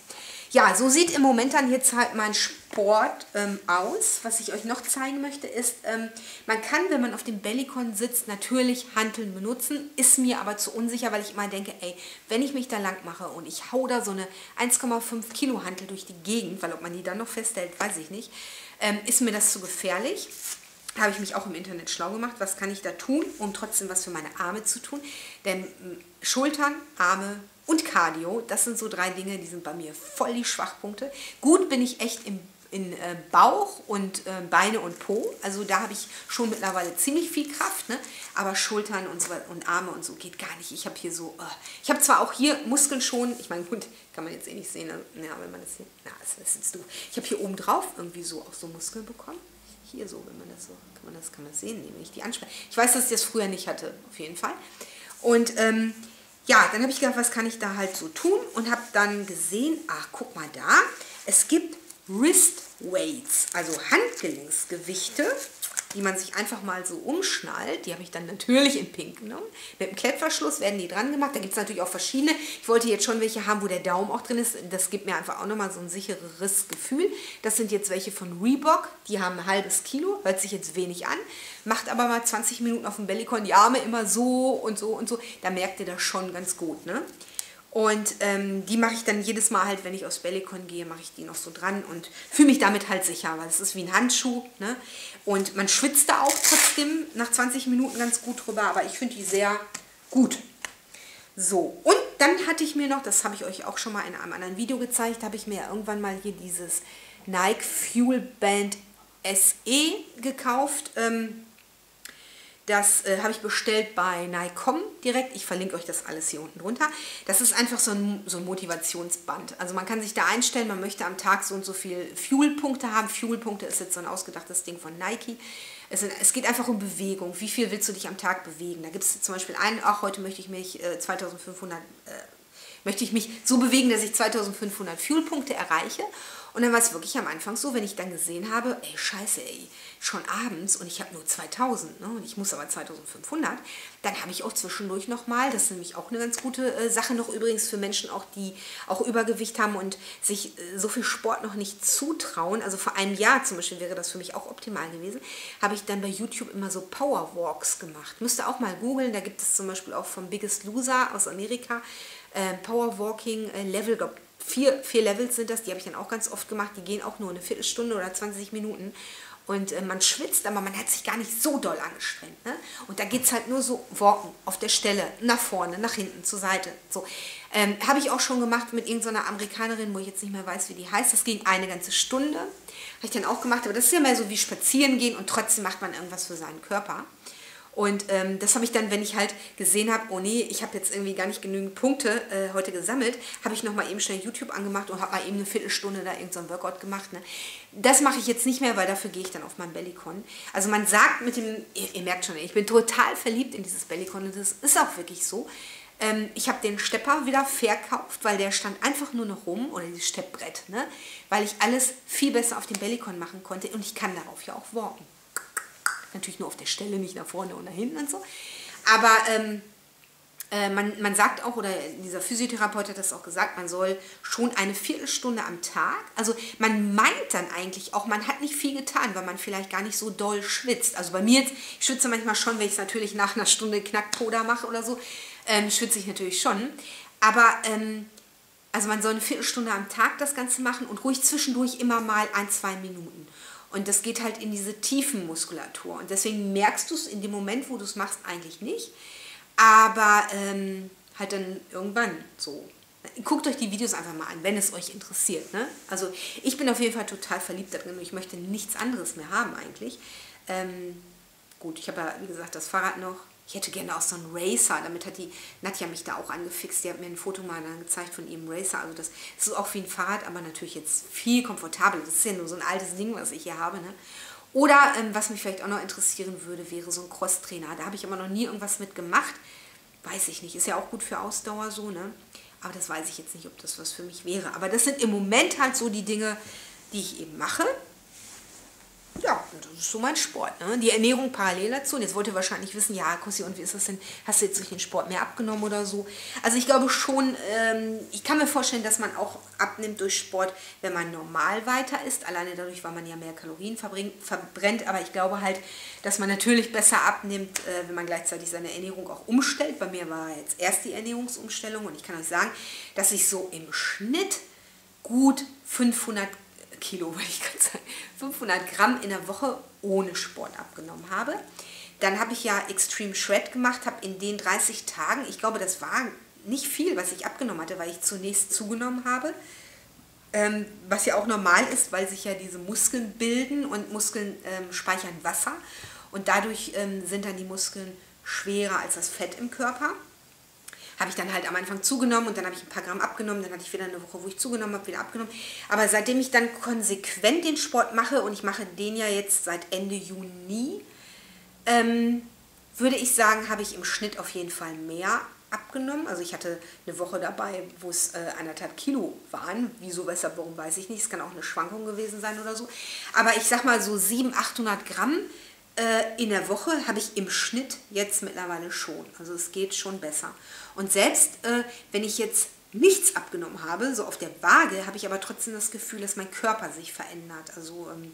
Ja, so sieht im Moment dann jetzt halt mein Sport ähm, aus. Was ich euch noch zeigen möchte ist, ähm, man kann, wenn man auf dem Bellicon sitzt, natürlich Hanteln benutzen. Ist mir aber zu unsicher, weil ich immer denke, ey, wenn ich mich da lang mache und ich hau da so eine eins Komma fünf Kilo Hantel durch die Gegend, weil ob man die dann noch festhält, weiß ich nicht, ähm, ist mir das zu gefährlich. Habe ich mich auch im Internet schlau gemacht, was kann ich da tun, um trotzdem was für meine Arme zu tun. Denn Schultern, Arme und Cardio, das sind so drei Dinge, die sind bei mir voll die Schwachpunkte. Gut bin ich echt im, in äh, Bauch und äh, Beine und Po, also da habe ich schon mittlerweile ziemlich viel Kraft, ne? Aber Schultern und, so, und Arme und so geht gar nicht. Ich habe hier so, uh, ich habe zwar auch hier Muskeln schon, ich meine gut, kann man jetzt eh nicht sehen, ne? Ja, wenn man das sieht, na, das ist jetzt doof. Ich habe hier oben drauf irgendwie so auch so Muskeln bekommen. Hier so, wenn man das so, kann man das, kann man das sehen, wenn ich die anspreche. Ich weiß, dass ich das früher nicht hatte, auf jeden Fall. Und ähm, ja, dann habe ich gedacht, was kann ich da halt so tun? Und habe dann gesehen, ach, guck mal da, es gibt Wrist Weights, also Handgelenksgewichte, die man sich einfach mal so umschnallt. Die habe ich dann natürlich in Pink genommen. Mit dem Klettverschluss werden die dran gemacht. Da gibt es natürlich auch verschiedene. Ich wollte jetzt schon welche haben, wo der Daumen auch drin ist. Das gibt mir einfach auch nochmal so ein sicheres Gefühl. Das sind jetzt welche von Reebok. Die haben ein halbes Kilo. Hört sich jetzt wenig an. Macht aber mal zwanzig Minuten auf dem Bellicon die Arme immer so und so und so. Da merkt ihr das schon ganz gut, ne? Und ähm, die mache ich dann jedes Mal halt, wenn ich aufs Bellicon gehe, mache ich die noch so dran und fühle mich damit halt sicher, weil es ist wie ein Handschuh, ne? Und man schwitzt da auch trotzdem nach zwanzig Minuten ganz gut drüber, aber ich finde die sehr gut. So, und dann hatte ich mir noch, das habe ich euch auch schon mal in einem anderen Video gezeigt, habe ich mir irgendwann mal hier dieses Nike Fuel Band S E gekauft. Ähm, Das äh, habe ich bestellt bei Nike punkt com direkt. Ich verlinke euch das alles hier unten drunter. Das ist einfach so ein, so ein Motivationsband. Also man kann sich da einstellen, man möchte am Tag so und so viel Fuel-Punkte haben. Fuel-Punkte ist jetzt so ein ausgedachtes Ding von Nike. Es, es geht einfach um Bewegung. Wie viel willst du dich am Tag bewegen? Da gibt es zum Beispiel einen, ach, heute möchte ich mich äh, zweitausendfünfhundert, äh, möchte ich mich so bewegen, dass ich zweitausendfünfhundert Fuel-Punkte erreiche. Und dann war es wirklich am Anfang so, wenn ich dann gesehen habe, ey, scheiße, ey, schon abends und ich habe nur zweitausend, ne, und ich muss aber zweitausendfünfhundert, dann habe ich auch zwischendurch nochmal, das ist nämlich auch eine ganz gute äh, Sache noch übrigens für Menschen, auch die auch Übergewicht haben und sich äh, so viel Sport noch nicht zutrauen, also vor einem Jahr zum Beispiel wäre das für mich auch optimal gewesen, habe ich dann bei YouTube immer so Powerwalks gemacht. Müsst ihr auch mal googeln, da gibt es zum Beispiel auch vom Biggest Loser aus Amerika äh, Powerwalking äh, Level, glaube ich, Vier, vier Levels sind das, die habe ich dann auch ganz oft gemacht. Die gehen auch nur eine Viertelstunde oder zwanzig Minuten. Und äh, man schwitzt, aber man hat sich gar nicht so doll angestrengt. Ne? Und da geht es halt nur so walken, auf der Stelle, nach vorne, nach hinten, zur Seite. So. Ähm, habe ich auch schon gemacht mit irgendeiner Amerikanerin, wo ich jetzt nicht mehr weiß, wie die heißt. Das ging eine ganze Stunde. Habe ich dann auch gemacht, aber das ist ja mehr so wie spazieren gehen und trotzdem macht man irgendwas für seinen Körper. Und ähm, das habe ich dann, wenn ich halt gesehen habe, oh nee, ich habe jetzt irgendwie gar nicht genügend Punkte äh, heute gesammelt, habe ich nochmal eben schnell YouTube angemacht und habe mal eben eine Viertelstunde da irgend so ein Workout gemacht. Ne? Das mache ich jetzt nicht mehr, weil dafür gehe ich dann auf mein Bellicon. Also man sagt mit dem, ihr, ihr merkt schon, ich bin total verliebt in dieses Bellicon und das ist auch wirklich so. Ähm, ich habe den Stepper wieder verkauft, weil der stand einfach nur noch rum, oder das Steppbrett, ne? Weil ich alles viel besser auf dem Bellicon machen konnte und ich kann darauf ja auch walken. Natürlich nur auf der Stelle, nicht nach vorne und nach hinten und so. Aber ähm, äh, man, man sagt auch, oder dieser Physiotherapeut hat das auch gesagt, man soll schon eine Viertelstunde am Tag, also man meint dann eigentlich auch, man hat nicht viel getan, weil man vielleicht gar nicht so doll schwitzt. Also bei mir jetzt, ich schwitze manchmal schon, wenn ich es natürlich nach einer Stunde Knackpoder mache oder so, ähm, schwitze ich natürlich schon. Aber ähm, also man soll eine Viertelstunde am Tag das Ganze machen und ruhig zwischendurch immer mal ein, zwei Minuten. Und das geht halt in diese tiefen Muskulatur. Und deswegen merkst du es in dem Moment, wo du es machst, eigentlich nicht. Aber ähm, halt dann irgendwann so. Guckt euch die Videos einfach mal an, wenn es euch interessiert. Ne? Also ich bin auf jeden Fall total verliebt da drin und ich möchte nichts anderes mehr haben eigentlich. Ähm, gut, ich habe ja, wie gesagt, das Fahrrad noch. Ich hätte gerne auch so einen Racer, damit hat die Nadja mich da auch angefixt, die hat mir ein Foto mal dann gezeigt von ihrem Racer, also das, das ist auch wie ein Fahrrad, aber natürlich jetzt viel komfortabler, das ist ja nur so ein altes Ding, was ich hier habe, ne? Oder ähm, was mich vielleicht auch noch interessieren würde, wäre so ein Crosstrainer, da habe ich aber noch nie irgendwas mit gemacht, weiß ich nicht, ist ja auch gut für Ausdauer so, ne? Aber das weiß ich jetzt nicht, ob das was für mich wäre, aber das sind im Moment halt so die Dinge, die ich eben mache. Ja, das ist so mein Sport, ne? Die Ernährung parallel dazu. Und jetzt wollt ihr wahrscheinlich wissen, ja, Kussi, und wie ist das denn? Hast du jetzt durch den Sport mehr abgenommen oder so? Also ich glaube schon, ähm, ich kann mir vorstellen, dass man auch abnimmt durch Sport, wenn man normal weiter isst. Alleine dadurch, weil man ja mehr Kalorien verbrennt. Aber ich glaube halt, dass man natürlich besser abnimmt, äh, wenn man gleichzeitig seine Ernährung auch umstellt. Bei mir war jetzt erst die Ernährungsumstellung. Und ich kann euch sagen, dass ich so im Schnitt gut fünfhundert Kilo, würde ich gerade sagen, fünfhundert Gramm in der Woche ohne Sport abgenommen habe. Dann habe ich ja Extreme Shred gemacht, habe in den dreißig Tagen, ich glaube, das war nicht viel, was ich abgenommen hatte, weil ich zunächst zugenommen habe, ähm, was ja auch normal ist, weil sich ja diese Muskeln bilden und Muskeln ähm, speichern Wasser und dadurch ähm, sind dann die Muskeln schwerer als das Fett im Körper. Habe ich dann halt am Anfang zugenommen und dann habe ich ein paar Gramm abgenommen, dann hatte ich wieder eine Woche, wo ich zugenommen habe, wieder abgenommen. Aber seitdem ich dann konsequent den Sport mache und ich mache den ja jetzt seit Ende Juni, ähm, würde ich sagen, habe ich im Schnitt auf jeden Fall mehr abgenommen. Also ich hatte eine Woche dabei, wo es äh, anderthalb Kilo waren. Wieso, weshalb, warum, weiß ich nicht. Es kann auch eine Schwankung gewesen sein oder so. Aber ich sag mal so siebenhundert, achthundert Gramm in der Woche habe ich im Schnitt jetzt mittlerweile schon. Also es geht schon besser. Und selbst äh, wenn ich jetzt nichts abgenommen habe, so auf der Waage, habe ich aber trotzdem das Gefühl, dass mein Körper sich verändert. Also ähm,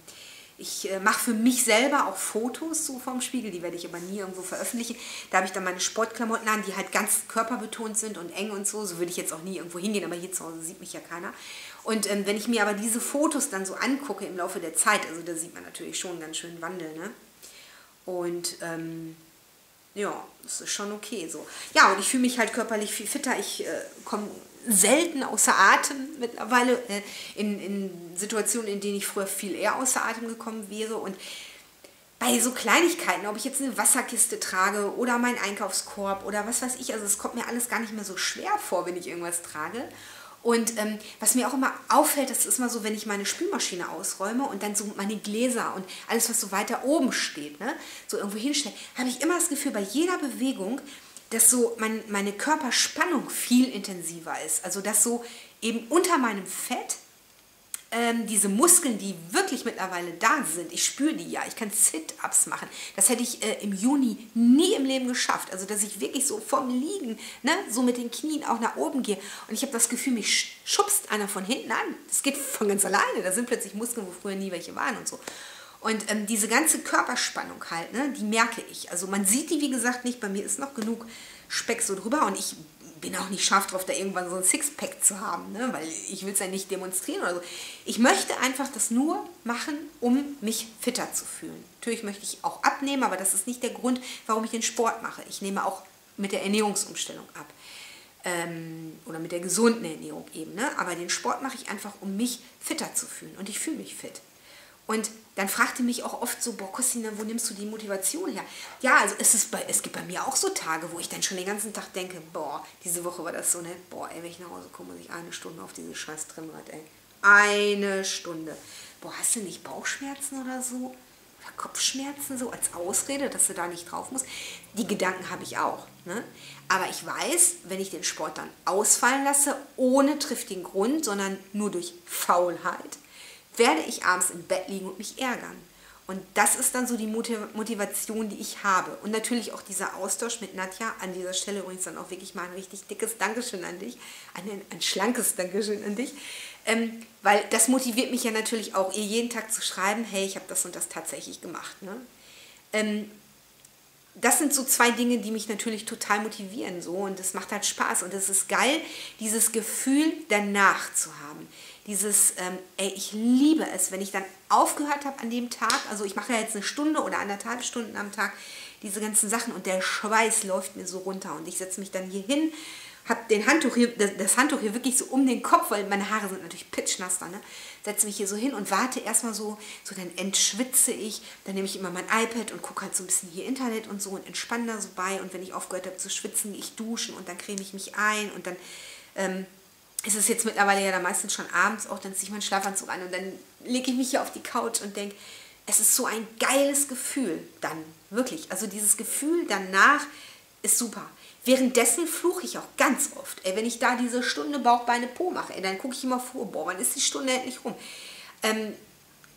ich äh, mache für mich selber auch Fotos so vom Spiegel, die werde ich aber nie irgendwo veröffentlichen. Da habe ich dann meine Sportklamotten an, die halt ganz körperbetont sind und eng und so. So würde ich jetzt auch nie irgendwo hingehen, aber hier zu Hause sieht mich ja keiner. Und ähm, wenn ich mir aber diese Fotos dann so angucke im Laufe der Zeit, also da sieht man natürlich schon einen ganz schönen Wandel, ne? Und ähm, ja, das ist schon okay so. Ja, und ich fühle mich halt körperlich viel fitter. Ich äh, komme selten außer Atem mittlerweile äh, in, in Situationen, in denen ich früher viel eher außer Atem gekommen wäre. Und bei so Kleinigkeiten, ob ich jetzt eine Wasserkiste trage oder meinen Einkaufskorb oder was weiß ich, also es kommt mir alles gar nicht mehr so schwer vor, wenn ich irgendwas trage. Und ähm, was mir auch immer auffällt, das ist immer so, wenn ich meine Spülmaschine ausräume und dann so meine Gläser und alles, was so weiter oben steht, ne, so irgendwo hinstelle, habe ich immer das Gefühl, bei jeder Bewegung, dass so mein, meine Körperspannung viel intensiver ist. Also dass so eben unter meinem Fett ähm, diese Muskeln, die wirklich mittlerweile da sind, ich spüre die ja, ich kann Sit-Ups machen. Das hätte ich äh, im Juni nie im Leben geschafft. Also dass ich wirklich so vom Liegen, ne, so mit den Knien auch nach oben gehe. Und ich habe das Gefühl, mich schubst einer von hinten an. Das geht von ganz alleine. Da sind plötzlich Muskeln, wo früher nie welche waren und so. Und ähm, diese ganze Körperspannung halt, ne, die merke ich. Also man sieht die, wie gesagt, nicht. Bei mir ist noch genug Speck so drüber und ich bin auch nicht scharf drauf, da irgendwann so ein Sixpack zu haben, ne? Weil ich will es ja nicht demonstrieren oder so. Ich möchte einfach das nur machen, um mich fitter zu fühlen. Natürlich möchte ich auch abnehmen, aber das ist nicht der Grund, warum ich den Sport mache. Ich nehme auch mit der Ernährungsumstellung ab. Ähm, oder mit der gesunden Ernährung eben, ne? Aber den Sport mache ich einfach, um mich fitter zu fühlen. Und ich fühle mich fit. Und dann fragte mich auch oft so, boah, Christina, wo nimmst du die Motivation her? Ja, also es, ist bei, es gibt bei mir auch so Tage, wo ich dann schon den ganzen Tag denke, boah, diese Woche war das so, ne? Boah, ey, wenn ich nach Hause komme, muss ich eine Stunde auf dieses scheiß Trimmrad, ey. Eine Stunde. Boah, hast du nicht Bauchschmerzen oder so? oder Kopfschmerzen so als Ausrede, dass du da nicht drauf musst. Die Gedanken habe ich auch. Ne? Aber ich weiß, wenn ich den Sport dann ausfallen lasse, ohne triftigen Grund, sondern nur durch Faulheit, werde ich abends im Bett liegen und mich ärgern. Und das ist dann so die Motivation, die ich habe. Und natürlich auch dieser Austausch mit Nadja, an dieser Stelle übrigens dann auch wirklich mal ein richtig dickes Dankeschön an dich, ein, ein schlankes Dankeschön an dich, ähm, weil das motiviert mich ja natürlich auch, ihr jeden Tag zu schreiben, hey, ich habe das und das tatsächlich gemacht. Ne? Ähm, das sind so zwei Dinge, die mich natürlich total motivieren. So. Und das macht halt Spaß und es ist geil, dieses Gefühl danach zu haben. Dieses, ähm, ey, ich liebe es, wenn ich dann aufgehört habe an dem Tag, also ich mache ja jetzt eine Stunde oder anderthalb Stunden am Tag diese ganzen Sachen und der Schweiß läuft mir so runter und ich setze mich dann hier hin, habe den Handtuch hier, das Handtuch hier wirklich so um den Kopf, weil meine Haare sind natürlich pitschnass dann, ne? Setze mich hier so hin und warte erstmal so, so dann entschwitze ich, dann nehme ich immer mein iPad und gucke halt so ein bisschen hier Internet und so und entspanne da so bei und wenn ich aufgehört habe zu schwitzen, gehe ich duschen und dann creme ich mich ein und dann, ähm, es ist jetzt mittlerweile ja dann meistens schon abends auch, dann ziehe ich meinen Schlafanzug an und dann lege ich mich hier auf die Couch und denke, es ist so ein geiles Gefühl dann, wirklich. Also dieses Gefühl danach ist super. Währenddessen fluche ich auch ganz oft. Ey, wenn ich da diese Stunde Bauchbeine Po mache, ey, dann gucke ich immer vor, boah, wann ist die Stunde endlich rum? Ähm,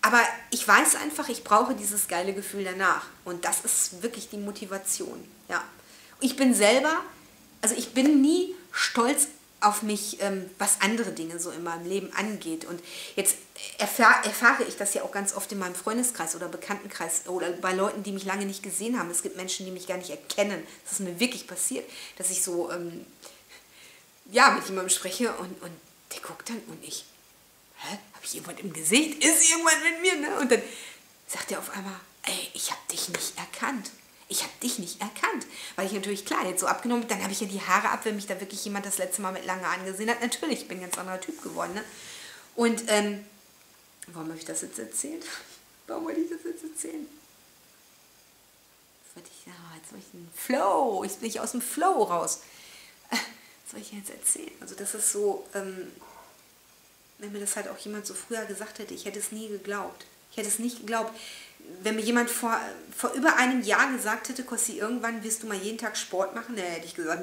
aber ich weiß einfach, ich brauche dieses geile Gefühl danach. Und das ist wirklich die Motivation. Ja. Ich bin selber, also ich bin nie stolz auf mich, ähm, was andere Dinge so in meinem Leben angeht. Und jetzt erfahr, erfahre ich das ja auch ganz oft in meinem Freundeskreis oder Bekanntenkreis oder bei Leuten, die mich lange nicht gesehen haben. Es gibt Menschen, die mich gar nicht erkennen. Das ist mir wirklich passiert, dass ich so ähm, ja, mit jemandem spreche und, und der guckt dann und ich, hä, habe ich jemand im Gesicht? Ist irgendwann mit mir? Ne? Und dann sagt er auf einmal, ey, ich habe dich nicht erkannt. Ich habe dich nicht erkannt, weil ich natürlich, klar, jetzt so abgenommen, dann habe ich ja die Haare ab, wenn mich da wirklich jemand das letzte Mal mit lange angesehen hat. Natürlich, ich bin ein ganz anderer Typ geworden. Ne? Und, ähm, warum habe ich das jetzt erzählt? Warum wollte ich das jetzt erzählen? Jetzt wollte ich, oh, jetzt wollte ich einen Flow, jetzt bin ich aus dem Flow raus. Was soll ich jetzt erzählen? Also das ist so, ähm, wenn mir das halt auch jemand so früher gesagt hätte, ich hätte es nie geglaubt. Ich hätte es nicht geglaubt. Wenn mir jemand vor, vor über einem Jahr gesagt hätte, Kossi, irgendwann wirst du mal jeden Tag Sport machen, dann hätte ich gesagt,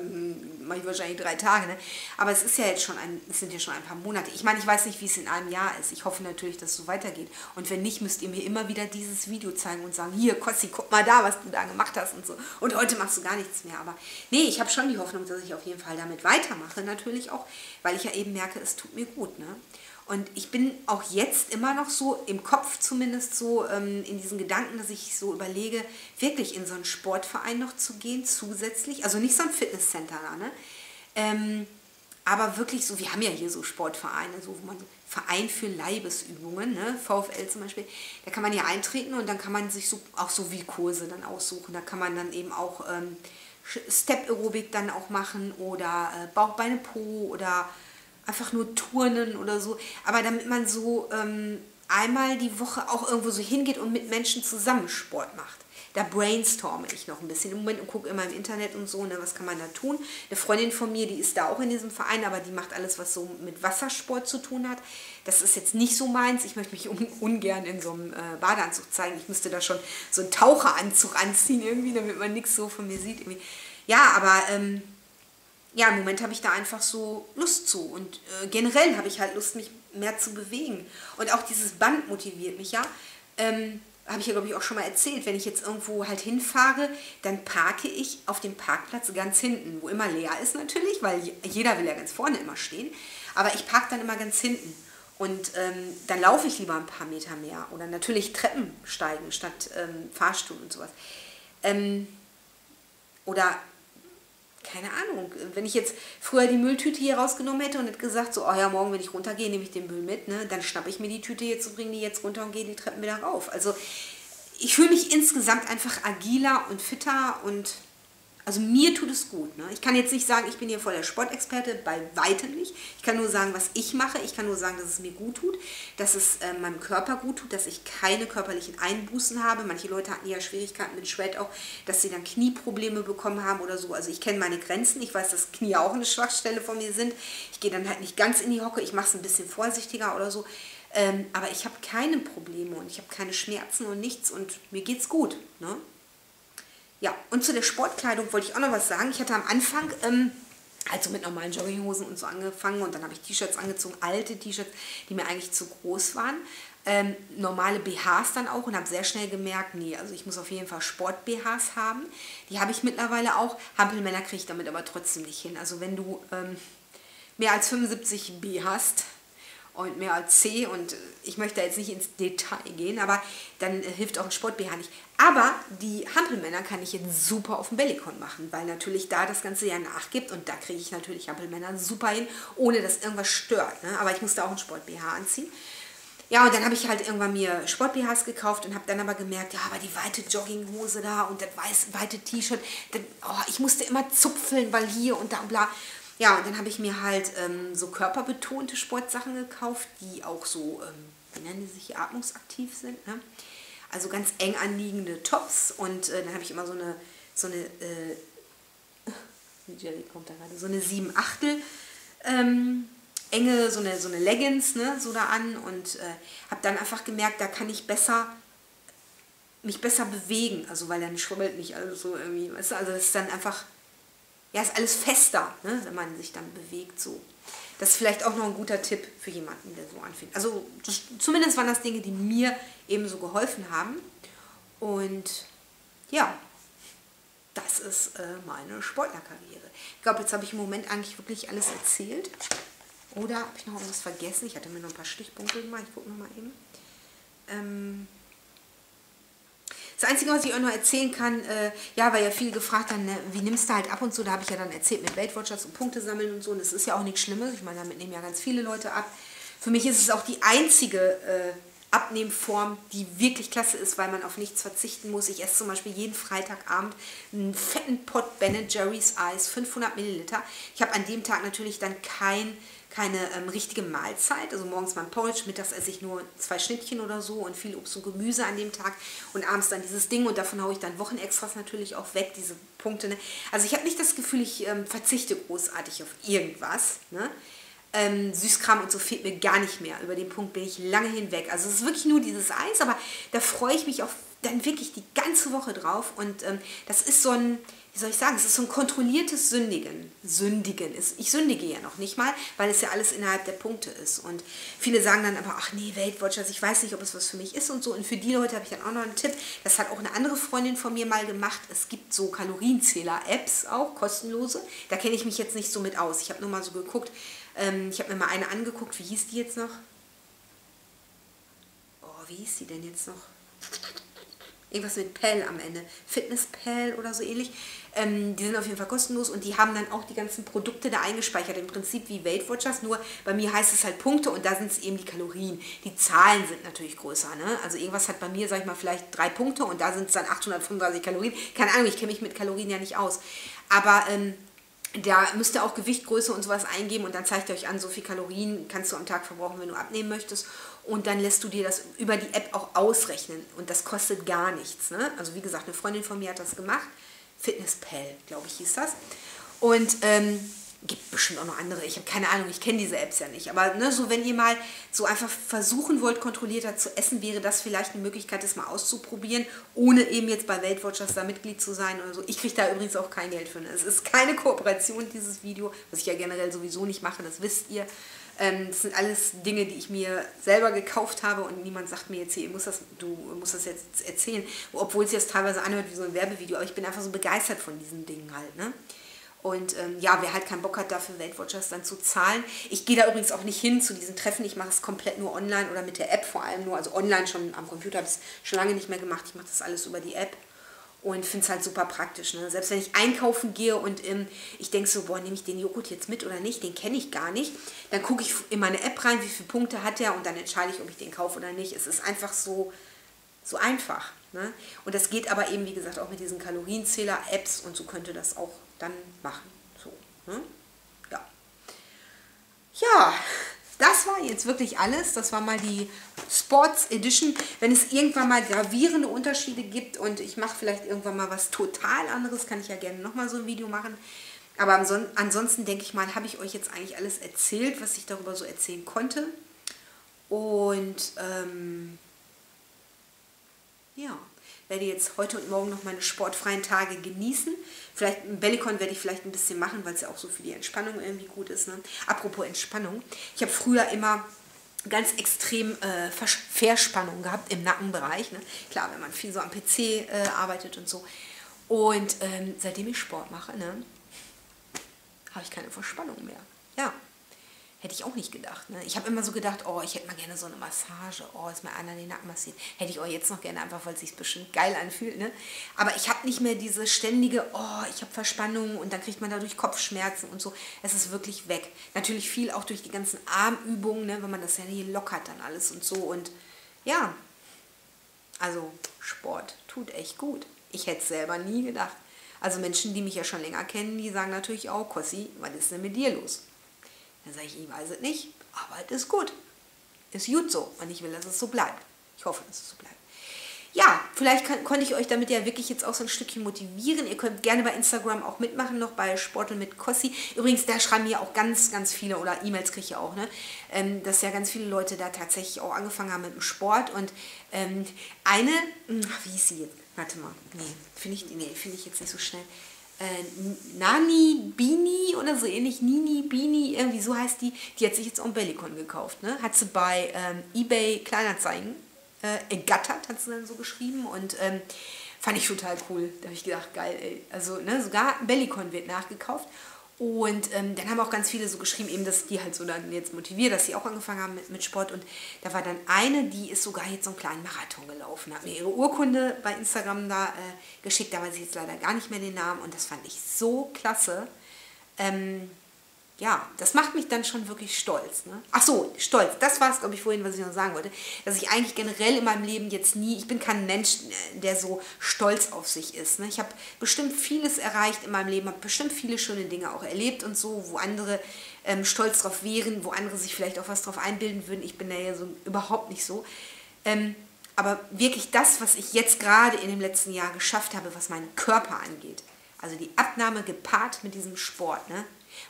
mache ich wahrscheinlich drei Tage. Ne? Aber es, ist ja jetzt schon ein, es sind ja schon ein paar Monate. Ich meine, ich weiß nicht, wie es in einem Jahr ist. Ich hoffe natürlich, dass es so weitergeht. Und wenn nicht, müsst ihr mir immer wieder dieses Video zeigen und sagen, hier, Kossi, guck mal da, was du da gemacht hast und so. Und heute machst du gar nichts mehr. Aber nee, ich habe schon die Hoffnung, dass ich auf jeden Fall damit weitermache. Natürlich auch, weil ich ja eben merke, es tut mir gut, ne? Und ich bin auch jetzt immer noch so, im Kopf zumindest so, ähm, in diesen Gedanken, dass ich so überlege, wirklich in so einen Sportverein noch zu gehen, zusätzlich. Also nicht so ein Fitnesscenter, ne? Ähm, aber wirklich so, wir haben ja hier so Sportvereine, so, wo man, Verein für Leibesübungen, ne? VfL zum Beispiel, da kann man ja eintreten und dann kann man sich so, auch so wie Kurse dann aussuchen. Da kann man dann eben auch ähm, Step-Aerobik dann auch machen oder äh, Bauchbeine Po oder einfach nur Turnen oder so, aber damit man so ähm, einmal die Woche auch irgendwo so hingeht und mit Menschen zusammen Sport macht. Da brainstorme ich noch ein bisschen im Moment und gucke immer im Internet und so, ne, was kann man da tun. Eine Freundin von mir, die ist da auch in diesem Verein, aber die macht alles, was so mit Wassersport zu tun hat. Das ist jetzt nicht so meins. Ich möchte mich ungern in so einem äh, Badeanzug zeigen. Ich müsste da schon so einen Taucheranzug anziehen irgendwie, damit man nichts so von mir sieht. Irgendwie. Ja, aber Ähm, ja, im Moment habe ich da einfach so Lust zu und äh, generell habe ich halt Lust, mich mehr zu bewegen. Und auch dieses Band motiviert mich, ja. Ähm, habe ich ja, glaube ich, auch schon mal erzählt. Wenn ich jetzt irgendwo halt hinfahre, dann parke ich auf dem Parkplatz ganz hinten, wo immer leer ist natürlich, weil jeder will ja ganz vorne immer stehen. Aber ich parke dann immer ganz hinten und ähm, dann laufe ich lieber ein paar Meter mehr oder natürlich Treppen steigen statt ähm, Fahrstuhl und sowas. Ähm, oder keine Ahnung, wenn ich jetzt früher die Mülltüte hier rausgenommen hätte und hätte gesagt, so, oh ja, morgen, wenn ich runtergehe, nehme ich den Müll mit, ne, dann schnappe ich mir die Tüte jetzt und bringe die jetzt runter und gehe die Treppen wieder rauf. Also ich fühle mich insgesamt einfach agiler und fitter und also mir tut es gut. Ne? Ich kann jetzt nicht sagen, ich bin hier voll der Sportexperte, bei weitem nicht. Ich kann nur sagen, was ich mache. Ich kann nur sagen, dass es mir gut tut, dass es äh, meinem Körper gut tut, dass ich keine körperlichen Einbußen habe. Manche Leute hatten ja Schwierigkeiten mit Shred auch, dass sie dann Knieprobleme bekommen haben oder so. Also ich kenne meine Grenzen. Ich weiß, dass Knie auch eine Schwachstelle von mir sind. Ich gehe dann halt nicht ganz in die Hocke. Ich mache es ein bisschen vorsichtiger oder so. Ähm, aber ich habe keine Probleme und ich habe keine Schmerzen und nichts und mir geht's gut. Ne? Ja, und zu der Sportkleidung wollte ich auch noch was sagen. Ich hatte am Anfang ähm, also mit normalen Jogginghosen und so angefangen und dann habe ich T-Shirts angezogen, alte T-Shirts, die mir eigentlich zu groß waren. Ähm, normale B Hs dann auch und habe sehr schnell gemerkt, nee, also ich muss auf jeden Fall Sport-B Hs haben. Die habe ich mittlerweile auch. Hampelmänner kriege ich damit aber trotzdem nicht hin. Also wenn du ähm, mehr als fünfundsiebzig B hast und mehr als C, und ich möchte jetzt nicht ins Detail gehen, aber dann hilft auch ein Sport-B H nicht. Aber die Hampelmänner kann ich jetzt super auf dem Bellicon machen, weil natürlich da das ganze Jahr nachgibt und da kriege ich natürlich Hampelmänner super hin, ohne dass irgendwas stört. Ne? Aber ich musste auch ein Sport-B H anziehen. Ja, und dann habe ich halt irgendwann mir Sport-B Hs gekauft und habe dann aber gemerkt, ja, aber die weite Jogginghose da und das weiß, weite T-Shirt, oh, ich musste immer zupfeln, weil hier und da und bla. Ja, und dann habe ich mir halt ähm, so körperbetonte Sportsachen gekauft, die auch so, ähm, wie nennen die sich, atmungsaktiv sind. Ne? Also ganz eng anliegende Tops. Und äh, dann habe ich immer so eine, so eine, äh, die Jelly kommt da gerade, so eine sieben Achtel ähm, enge, so eine, so eine Leggings, ne, so da an. Und äh, habe dann einfach gemerkt, da kann ich besser, mich besser bewegen. Also, weil dann schrubbelt nicht alles so irgendwie, weißt du, also das ist dann einfach... Ja, ist alles fester, ne, wenn man sich dann bewegt so. Das ist vielleicht auch noch ein guter Tipp für jemanden, der so anfängt. Also das, zumindest waren das Dinge, die mir eben so geholfen haben. Und ja, das ist äh, meine Sportlerkarriere. Ich glaube, jetzt habe ich im Moment eigentlich wirklich alles erzählt. Oder habe ich noch irgendwas vergessen? Ich hatte mir noch ein paar Stichpunkte gemacht. Ich gucke nochmal eben. Ähm... Das Einzige, was ich euch noch erzählen kann, äh, ja, weil ja viele gefragt haben, ne, wie nimmst du halt ab und so, da habe ich ja dann erzählt mit Weight Watchers und Punkte sammeln und so, und das ist ja auch nichts Schlimmes, ich meine, damit nehmen ja ganz viele Leute ab. Für mich ist es auch die einzige äh, Abnehmform, die wirklich klasse ist, weil man auf nichts verzichten muss. Ich esse zum Beispiel jeden Freitagabend einen fetten Pot Ben and Jerry's Eis, fünfhundert Milliliter. Ich habe an dem Tag natürlich dann kein... keine ähm, richtige Mahlzeit, also morgens mein Porridge, mittags esse ich nur zwei Schnittchen oder so und viel Obst und Gemüse an dem Tag und abends dann dieses Ding und davon haue ich dann Wochenextras natürlich auch weg, diese Punkte. Ne? Also ich habe nicht das Gefühl, ich ähm, verzichte großartig auf irgendwas. Ne? Ähm, Süßkram und so fehlt mir gar nicht mehr. Über den Punkt bin ich lange hinweg. Also es ist wirklich nur dieses Eis, aber da freue ich mich auch dann wirklich die ganze Woche drauf und ähm, das ist so ein... Wie soll ich sagen, es ist so ein kontrolliertes Sündigen. Sündigen ist, ich sündige ja noch nicht mal, weil es ja alles innerhalb der Punkte ist. Und viele sagen dann aber, ach nee, Weight Watchers, ich weiß nicht, ob es was für mich ist und so. Und für die Leute habe ich dann auch noch einen Tipp, das hat auch eine andere Freundin von mir mal gemacht. Es gibt so Kalorienzähler-Apps auch, kostenlose. Da kenne ich mich jetzt nicht so mit aus. Ich habe nur mal so geguckt, ähm, ich habe mir mal eine angeguckt, wie hieß die jetzt noch? Oh, wie hieß die denn jetzt noch? Irgendwas mit Pal am Ende, FitnessPal oder so ähnlich. Ähm, die sind auf jeden Fall kostenlos und die haben dann auch die ganzen Produkte da eingespeichert. Im Prinzip wie Weight Watchers, nur bei mir heißt es halt Punkte und da sind es eben die Kalorien. Die Zahlen sind natürlich größer. Ne? Also irgendwas hat bei mir, sag ich mal, vielleicht drei Punkte und da sind es dann achthundertfünfunddreißig Kalorien. Keine Ahnung, ich kenne mich mit Kalorien ja nicht aus. Aber... Ähm, da müsst ihr auch Gewichtgröße und sowas eingeben und dann zeigt ihr euch an, so viel Kalorien kannst du am Tag verbrauchen, wenn du abnehmen möchtest. Und dann lässt du dir das über die App auch ausrechnen und das kostet gar nichts. Ne? Also wie gesagt, eine Freundin von mir hat das gemacht. FitnessPal, glaube ich, hieß das. Und ähm, gibt bestimmt auch noch andere. Ich habe keine Ahnung, ich kenne diese Apps ja nicht. Aber ne, so wenn ihr mal so einfach versuchen wollt, kontrollierter zu essen, wäre das vielleicht eine Möglichkeit, das mal auszuprobieren, ohne eben jetzt bei Weight Watchers da Mitglied zu sein oder so. Ich kriege da übrigens auch kein Geld für. Es ist keine Kooperation, dieses Video, was ich ja generell sowieso nicht mache, das wisst ihr. Das sind alles Dinge, die ich mir selber gekauft habe und niemand sagt mir jetzt hier, muss das, du musst das jetzt erzählen, obwohl es jetzt teilweise anhört wie so ein Werbevideo. Aber ich bin einfach so begeistert von diesen Dingen halt, ne? Und ähm, ja, wer halt keinen Bock hat, dafür Weight Watchers dann zu zahlen. Ich gehe da übrigens auch nicht hin zu diesen Treffen. Ich mache es komplett nur online oder mit der App vor allem nur. Also online schon am Computer habe ich es schon lange nicht mehr gemacht. Ich mache das alles über die App und finde es halt super praktisch. Ne? Selbst wenn ich einkaufen gehe und ähm, ich denke so, boah, nehme ich den Joghurt jetzt mit oder nicht? Den kenne ich gar nicht. Dann gucke ich in meine App rein, wie viele Punkte hat der und dann entscheide ich, ob ich den kaufe oder nicht. Es ist einfach so, so einfach. Ne? Und das geht aber eben, wie gesagt, auch mit diesen Kalorienzähler-Apps und so könnte das auch dann machen. So, ne? Ja. Ja, das war jetzt wirklich alles. Das war mal die Sports Edition. Wenn es irgendwann mal gravierende Unterschiede gibt und ich mache vielleicht irgendwann mal was total anderes, kann ich ja gerne nochmal so ein Video machen. Aber ansonsten denke ich mal, habe ich euch jetzt eigentlich alles erzählt, was ich darüber so erzählen konnte. Und ähm, ja, werde jetzt heute und morgen noch meine sportfreien Tage genießen. Vielleicht ein Bellicon werde ich vielleicht ein bisschen machen, weil es ja auch so für die Entspannung irgendwie gut ist. Ne? Apropos Entspannung. Ich habe früher immer ganz extrem äh, Verspannung gehabt im Nackenbereich. Ne? Klar, wenn man viel so am P C äh, arbeitet und so. Und ähm, seitdem ich Sport mache, ne, habe ich keine Verspannung mehr. Ja, hätte ich auch nicht gedacht. Ne? Ich habe immer so gedacht, oh, ich hätte mal gerne so eine Massage. Oh, ist mal einer den Nacken massiert. Hätte ich auch jetzt noch gerne, einfach weil es sich bestimmt geil anfühlt. Ne? Aber ich habe nicht mehr diese ständige, oh, ich habe Verspannung und dann kriegt man dadurch Kopfschmerzen und so. Es ist wirklich weg. Natürlich viel auch durch die ganzen Armübungen, ne, wenn man das ja hier lockert dann alles und so. Und ja, also Sport tut echt gut. Ich hätte es selber nie gedacht. Also Menschen, die mich ja schon länger kennen, die sagen natürlich auch, Kossi, was ist denn mit dir los? Dann sage ich, ich weiß es nicht, aber es ist gut. Ist gut so und ich will, dass es so bleibt. Ich hoffe, dass es so bleibt. Ja, vielleicht kann, konnte ich euch damit ja wirklich jetzt auch so ein Stückchen motivieren. Ihr könnt gerne bei Instagram auch mitmachen, noch bei Sportel mit Kossi. Übrigens, da schreiben mir auch ganz, ganz viele, oder E-Mails kriege ich ja auch, ne? Ähm, dass ja ganz viele Leute da tatsächlich auch angefangen haben mit dem Sport. Und ähm, eine, ach, wie hieß sie jetzt? Warte mal, nee, finde ich, nee, find ich jetzt nicht so schnell. Äh, Nani Bini oder so ähnlich, Nini Bini, irgendwie so heißt die. Die hat sich jetzt auch ein Bellicon gekauft, ne? Hat sie bei ähm, eBay Kleinanzeigen Äh, ergattert, hat sie dann so geschrieben, und ähm, fand ich total cool. Da habe ich gedacht, geil, ey. Also, ne, sogar Bellicon wird nachgekauft. Und ähm, dann haben auch ganz viele so geschrieben, eben, dass die halt so dann jetzt motiviert, dass sie auch angefangen haben mit, mit Sport. Und da war dann eine, die ist sogar jetzt so einen kleinen Marathon gelaufen, hat mir ihre Urkunde bei Instagram da äh, geschickt, da weiß ich jetzt leider gar nicht mehr den Namen, und das fand ich so klasse. Ähm, Ja, das macht mich dann schon wirklich stolz. Ne? Ach so, stolz. Das war es, glaube ich, vorhin, was ich noch sagen wollte. Dass ich eigentlich generell in meinem Leben jetzt nie, ich bin kein Mensch, der so stolz auf sich ist. Ne? Ich habe bestimmt vieles erreicht in meinem Leben, habe bestimmt viele schöne Dinge auch erlebt und so, wo andere ähm, stolz drauf wären, wo andere sich vielleicht auch was drauf einbilden würden. Ich bin da ja so überhaupt nicht so. Ähm, aber wirklich das, was ich jetzt gerade in dem letzten Jahr geschafft habe, was meinen Körper angeht, also die Abnahme gepaart mit diesem Sport, ne?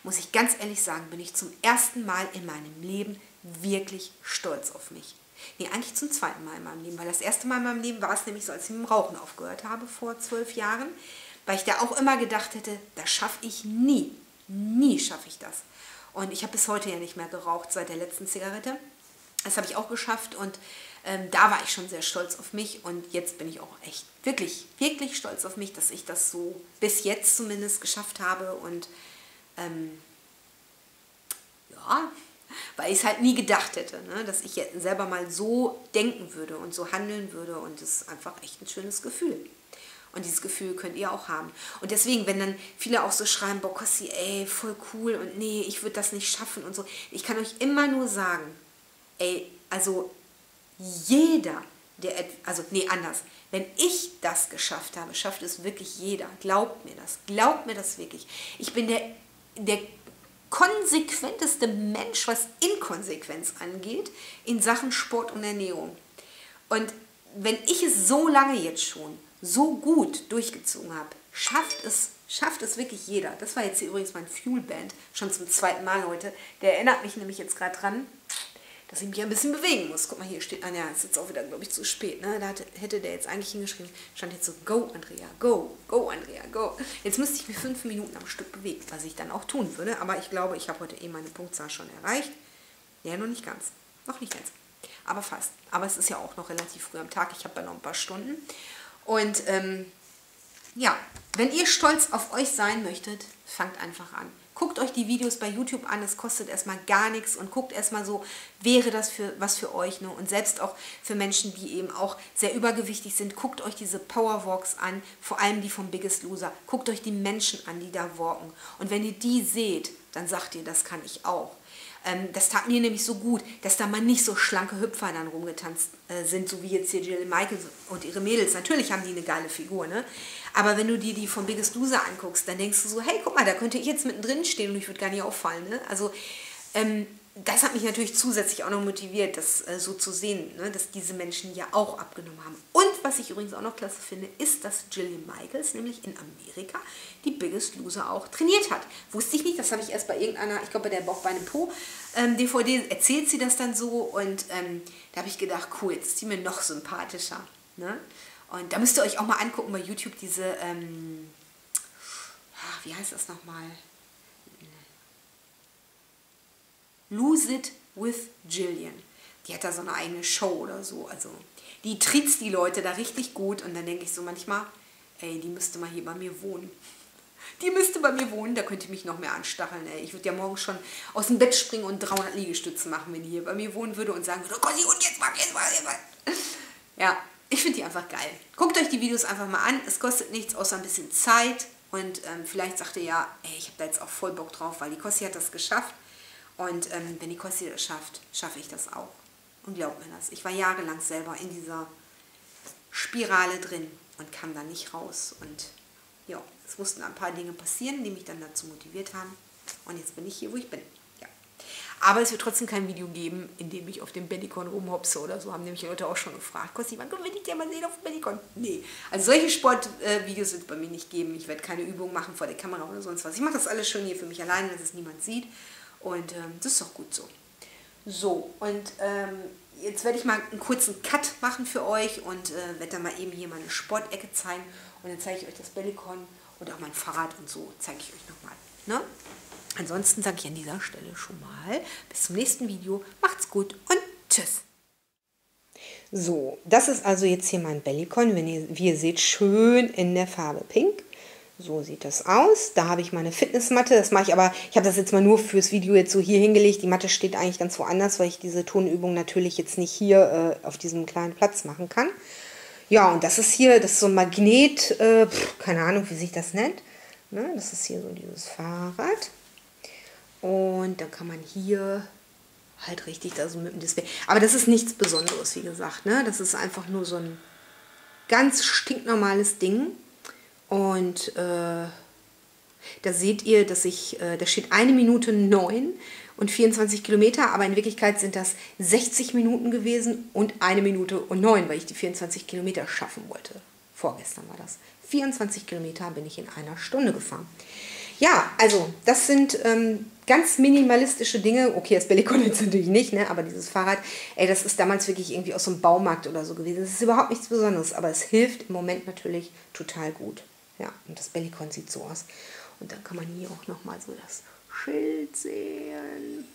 Muss ich ganz ehrlich sagen, bin ich zum ersten Mal in meinem Leben wirklich stolz auf mich. Nee, eigentlich zum zweiten Mal in meinem Leben, weil das erste Mal in meinem Leben war es nämlich so, als ich mit dem Rauchen aufgehört habe vor zwölf Jahren, weil ich da auch immer gedacht hätte, das schaffe ich nie, nie schaffe ich das. Und ich habe bis heute ja nicht mehr geraucht seit der letzten Zigarette. Das habe ich auch geschafft, und ähm, da war ich schon sehr stolz auf mich, und jetzt bin ich auch echt wirklich, wirklich stolz auf mich, dass ich das so bis jetzt zumindest geschafft habe. Und Ähm, ja, weil ich es halt nie gedacht hätte, ne? Dass ich jetzt selber mal so denken würde und so handeln würde, und das ist einfach echt ein schönes Gefühl. Und dieses Gefühl könnt ihr auch haben. Und deswegen, wenn dann viele auch so schreiben, boah, Kossi, ey, voll cool und nee, ich würde das nicht schaffen und so. Ich kann euch immer nur sagen, ey, also jeder, der, also nee, anders. Wenn ich das geschafft habe, schafft es wirklich jeder. Glaubt mir das, glaubt mir das wirklich. Ich bin der der konsequenteste Mensch, was Inkonsequenz angeht, in Sachen Sport und Ernährung. Und wenn ich es so lange jetzt schon so gut durchgezogen habe, schafft es, schafft es wirklich jeder. Das war jetzt hier übrigens mein Fuel Band, schon zum zweiten Mal heute. Der erinnert mich nämlich jetzt gerade dran, dass ich mich ein bisschen bewegen muss. Guck mal, hier steht, ah ja, ist jetzt auch wieder, glaube ich, zu spät. Ne? Da hätte der jetzt eigentlich hingeschrieben, stand jetzt so, go, Andrea, go, go, Andrea, go. Jetzt müsste ich mich fünf Minuten am Stück bewegen, was ich dann auch tun würde. Aber ich glaube, ich habe heute eh meine Punktzahl schon erreicht. Ja, noch nicht ganz, noch nicht ganz, aber fast. Aber es ist ja auch noch relativ früh am Tag, ich habe ja noch ein paar Stunden. Und ähm, ja, wenn ihr stolz auf euch sein möchtet, fangt einfach an. Guckt euch die Videos bei YouTube an, das kostet erstmal gar nichts, und guckt erstmal so, wäre das für was für euch, ne? Und selbst auch für Menschen, die eben auch sehr übergewichtig sind, guckt euch diese Powerwalks an, vor allem die vom Biggest Loser. Guckt euch die Menschen an, die da walken. Und wenn ihr die seht, dann sagt ihr, das kann ich auch. Ähm, das tat mir nämlich so gut, dass da mal nicht so schlanke Hüpfer dann rumgetanzt äh, sind, so wie jetzt hier Jillian Michaels und ihre Mädels. Natürlich haben die eine geile Figur, ne? Aber wenn du dir die vom Biggest Loser anguckst, dann denkst du so, hey, guck mal, da könnte ich jetzt mittendrin stehen und ich würde gar nicht auffallen, ne? Also, ähm, das hat mich natürlich zusätzlich auch noch motiviert, das äh, so zu sehen, ne? Dass diese Menschen ja auch abgenommen haben. Und elf, was ich übrigens auch noch klasse finde, ist, dass Jillian Michaels nämlich in Amerika die Biggest Loser auch trainiert hat. Wusste ich nicht, das habe ich erst bei irgendeiner, ich glaube bei der Bauchbeine Po ähm, D V D erzählt sie das dann so und ähm, da habe ich gedacht, cool, jetzt ist die mir noch sympathischer. Ne? Und da müsst ihr euch auch mal angucken bei YouTube diese, ähm, ach, wie heißt das nochmal? Lose it with Jillian. Die hat da so eine eigene Show oder so. Also die triezt die Leute da richtig gut. Und dann denke ich so manchmal, ey, die müsste mal hier bei mir wohnen. Die müsste bei mir wohnen, da könnte ich mich noch mehr anstacheln. Ey. Ich würde ja morgen schon aus dem Bett springen und dreihundert Liegestützen machen, wenn die hier bei mir wohnen würde und sagen würde, oh Gott, die Hund jetzt mal, jetzt mal, jetzt mal. Ja, ich finde die einfach geil. Guckt euch die Videos einfach mal an. Es kostet nichts, außer ein bisschen Zeit. Und ähm, vielleicht sagt ihr ja, ey, ich habe da jetzt auch voll Bock drauf, weil die Kossi hat das geschafft. Und ähm, wenn die Kossi das schafft, schaffe ich das auch. Und glaubt mir das. Ich war jahrelang selber in dieser Spirale drin und kam da nicht raus. Und ja, es mussten ein paar Dinge passieren, die mich dann dazu motiviert haben. Und jetzt bin ich hier, wo ich bin. Ja. Aber es wird trotzdem kein Video geben, in dem ich auf dem Bellicon rumhopse oder so. Haben nämlich die Leute auch schon gefragt. Kossi, wann können wir dich denn mal sehen auf dem Bellicon? Nee. Also solche Sportvideos wird es bei mir nicht geben. Ich werde keine Übungen machen vor der Kamera oder sonst was. Ich mache das alles schön hier für mich alleine, dass es niemand sieht. Und ähm, das ist doch gut so. So, und ähm, jetzt werde ich mal einen kurzen Cut machen für euch und äh, werde dann mal eben hier meine Sportecke zeigen. Und dann zeige ich euch das Bellicon und auch mein Fahrrad und so zeige ich euch nochmal. Ne? Ansonsten sage ich an dieser Stelle schon mal, bis zum nächsten Video. Macht's gut und tschüss. So, das ist also jetzt hier mein Bellicon. Wenn ihr, wie ihr seht, schön in der Farbe Pink. So sieht das aus. Da habe ich meine Fitnessmatte. Das mache ich aber, ich habe das jetzt mal nur fürs Video jetzt so hier hingelegt. Die Matte steht eigentlich ganz woanders, weil ich diese Tonübung natürlich jetzt nicht hier äh, auf diesem kleinen Platz machen kann. Ja, und das ist hier, das ist so ein Magnet, äh, pf, keine Ahnung, wie sich das nennt. Ne? Das ist hier so dieses Fahrrad. Und dann kann man hier halt richtig da so mit dem Display. Aber das ist nichts Besonderes, wie gesagt. Ne? Das ist einfach nur so ein ganz stinknormales Ding. Und äh, da seht ihr, dass ich, äh, da steht eine Minute neun und vierundzwanzig Kilometer, aber in Wirklichkeit sind das sechzig Minuten gewesen und eine Minute und neun, weil ich die vierundzwanzig Kilometer schaffen wollte. Vorgestern war das. vierundzwanzig Kilometer bin ich in einer Stunde gefahren. Ja, also das sind ähm, ganz minimalistische Dinge. Okay, das Bellicon jetzt natürlich nicht, ne? Aber dieses Fahrrad, ey, das ist damals wirklich irgendwie aus so einem Baumarkt oder so gewesen. Das ist überhaupt nichts Besonderes, aber es hilft im Moment natürlich total gut. Ja, und das Bellicon sieht so aus. Und dann kann man hier auch nochmal so das Schild sehen.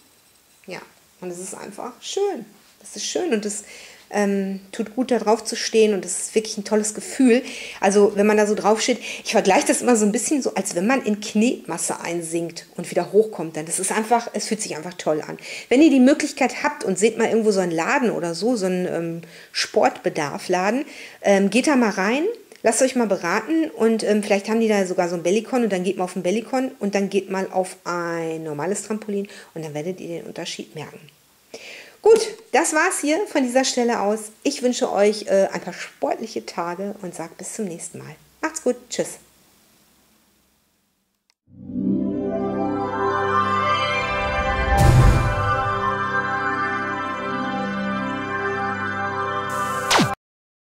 Ja, und es ist einfach schön. Das ist schön und das ähm, tut gut, da drauf zu stehen. Und das ist wirklich ein tolles Gefühl. Also, wenn man da so drauf steht, ich vergleiche das immer so ein bisschen so, als wenn man in Knetmasse einsinkt und wieder hochkommt. Dann, das ist einfach, es fühlt sich einfach toll an. Wenn ihr die Möglichkeit habt und seht mal irgendwo so einen Laden oder so, so einen ähm, Sportbedarfladen, ähm, geht da mal rein. Lasst euch mal beraten und ähm, vielleicht haben die da sogar so ein Bellicon und dann geht mal auf ein Bellicon und dann geht mal auf ein normales Trampolin und dann werdet ihr den Unterschied merken. Gut, das war's hier von dieser Stelle aus. Ich wünsche euch äh, ein paar sportliche Tage und sage bis zum nächsten Mal. Macht's gut, tschüss.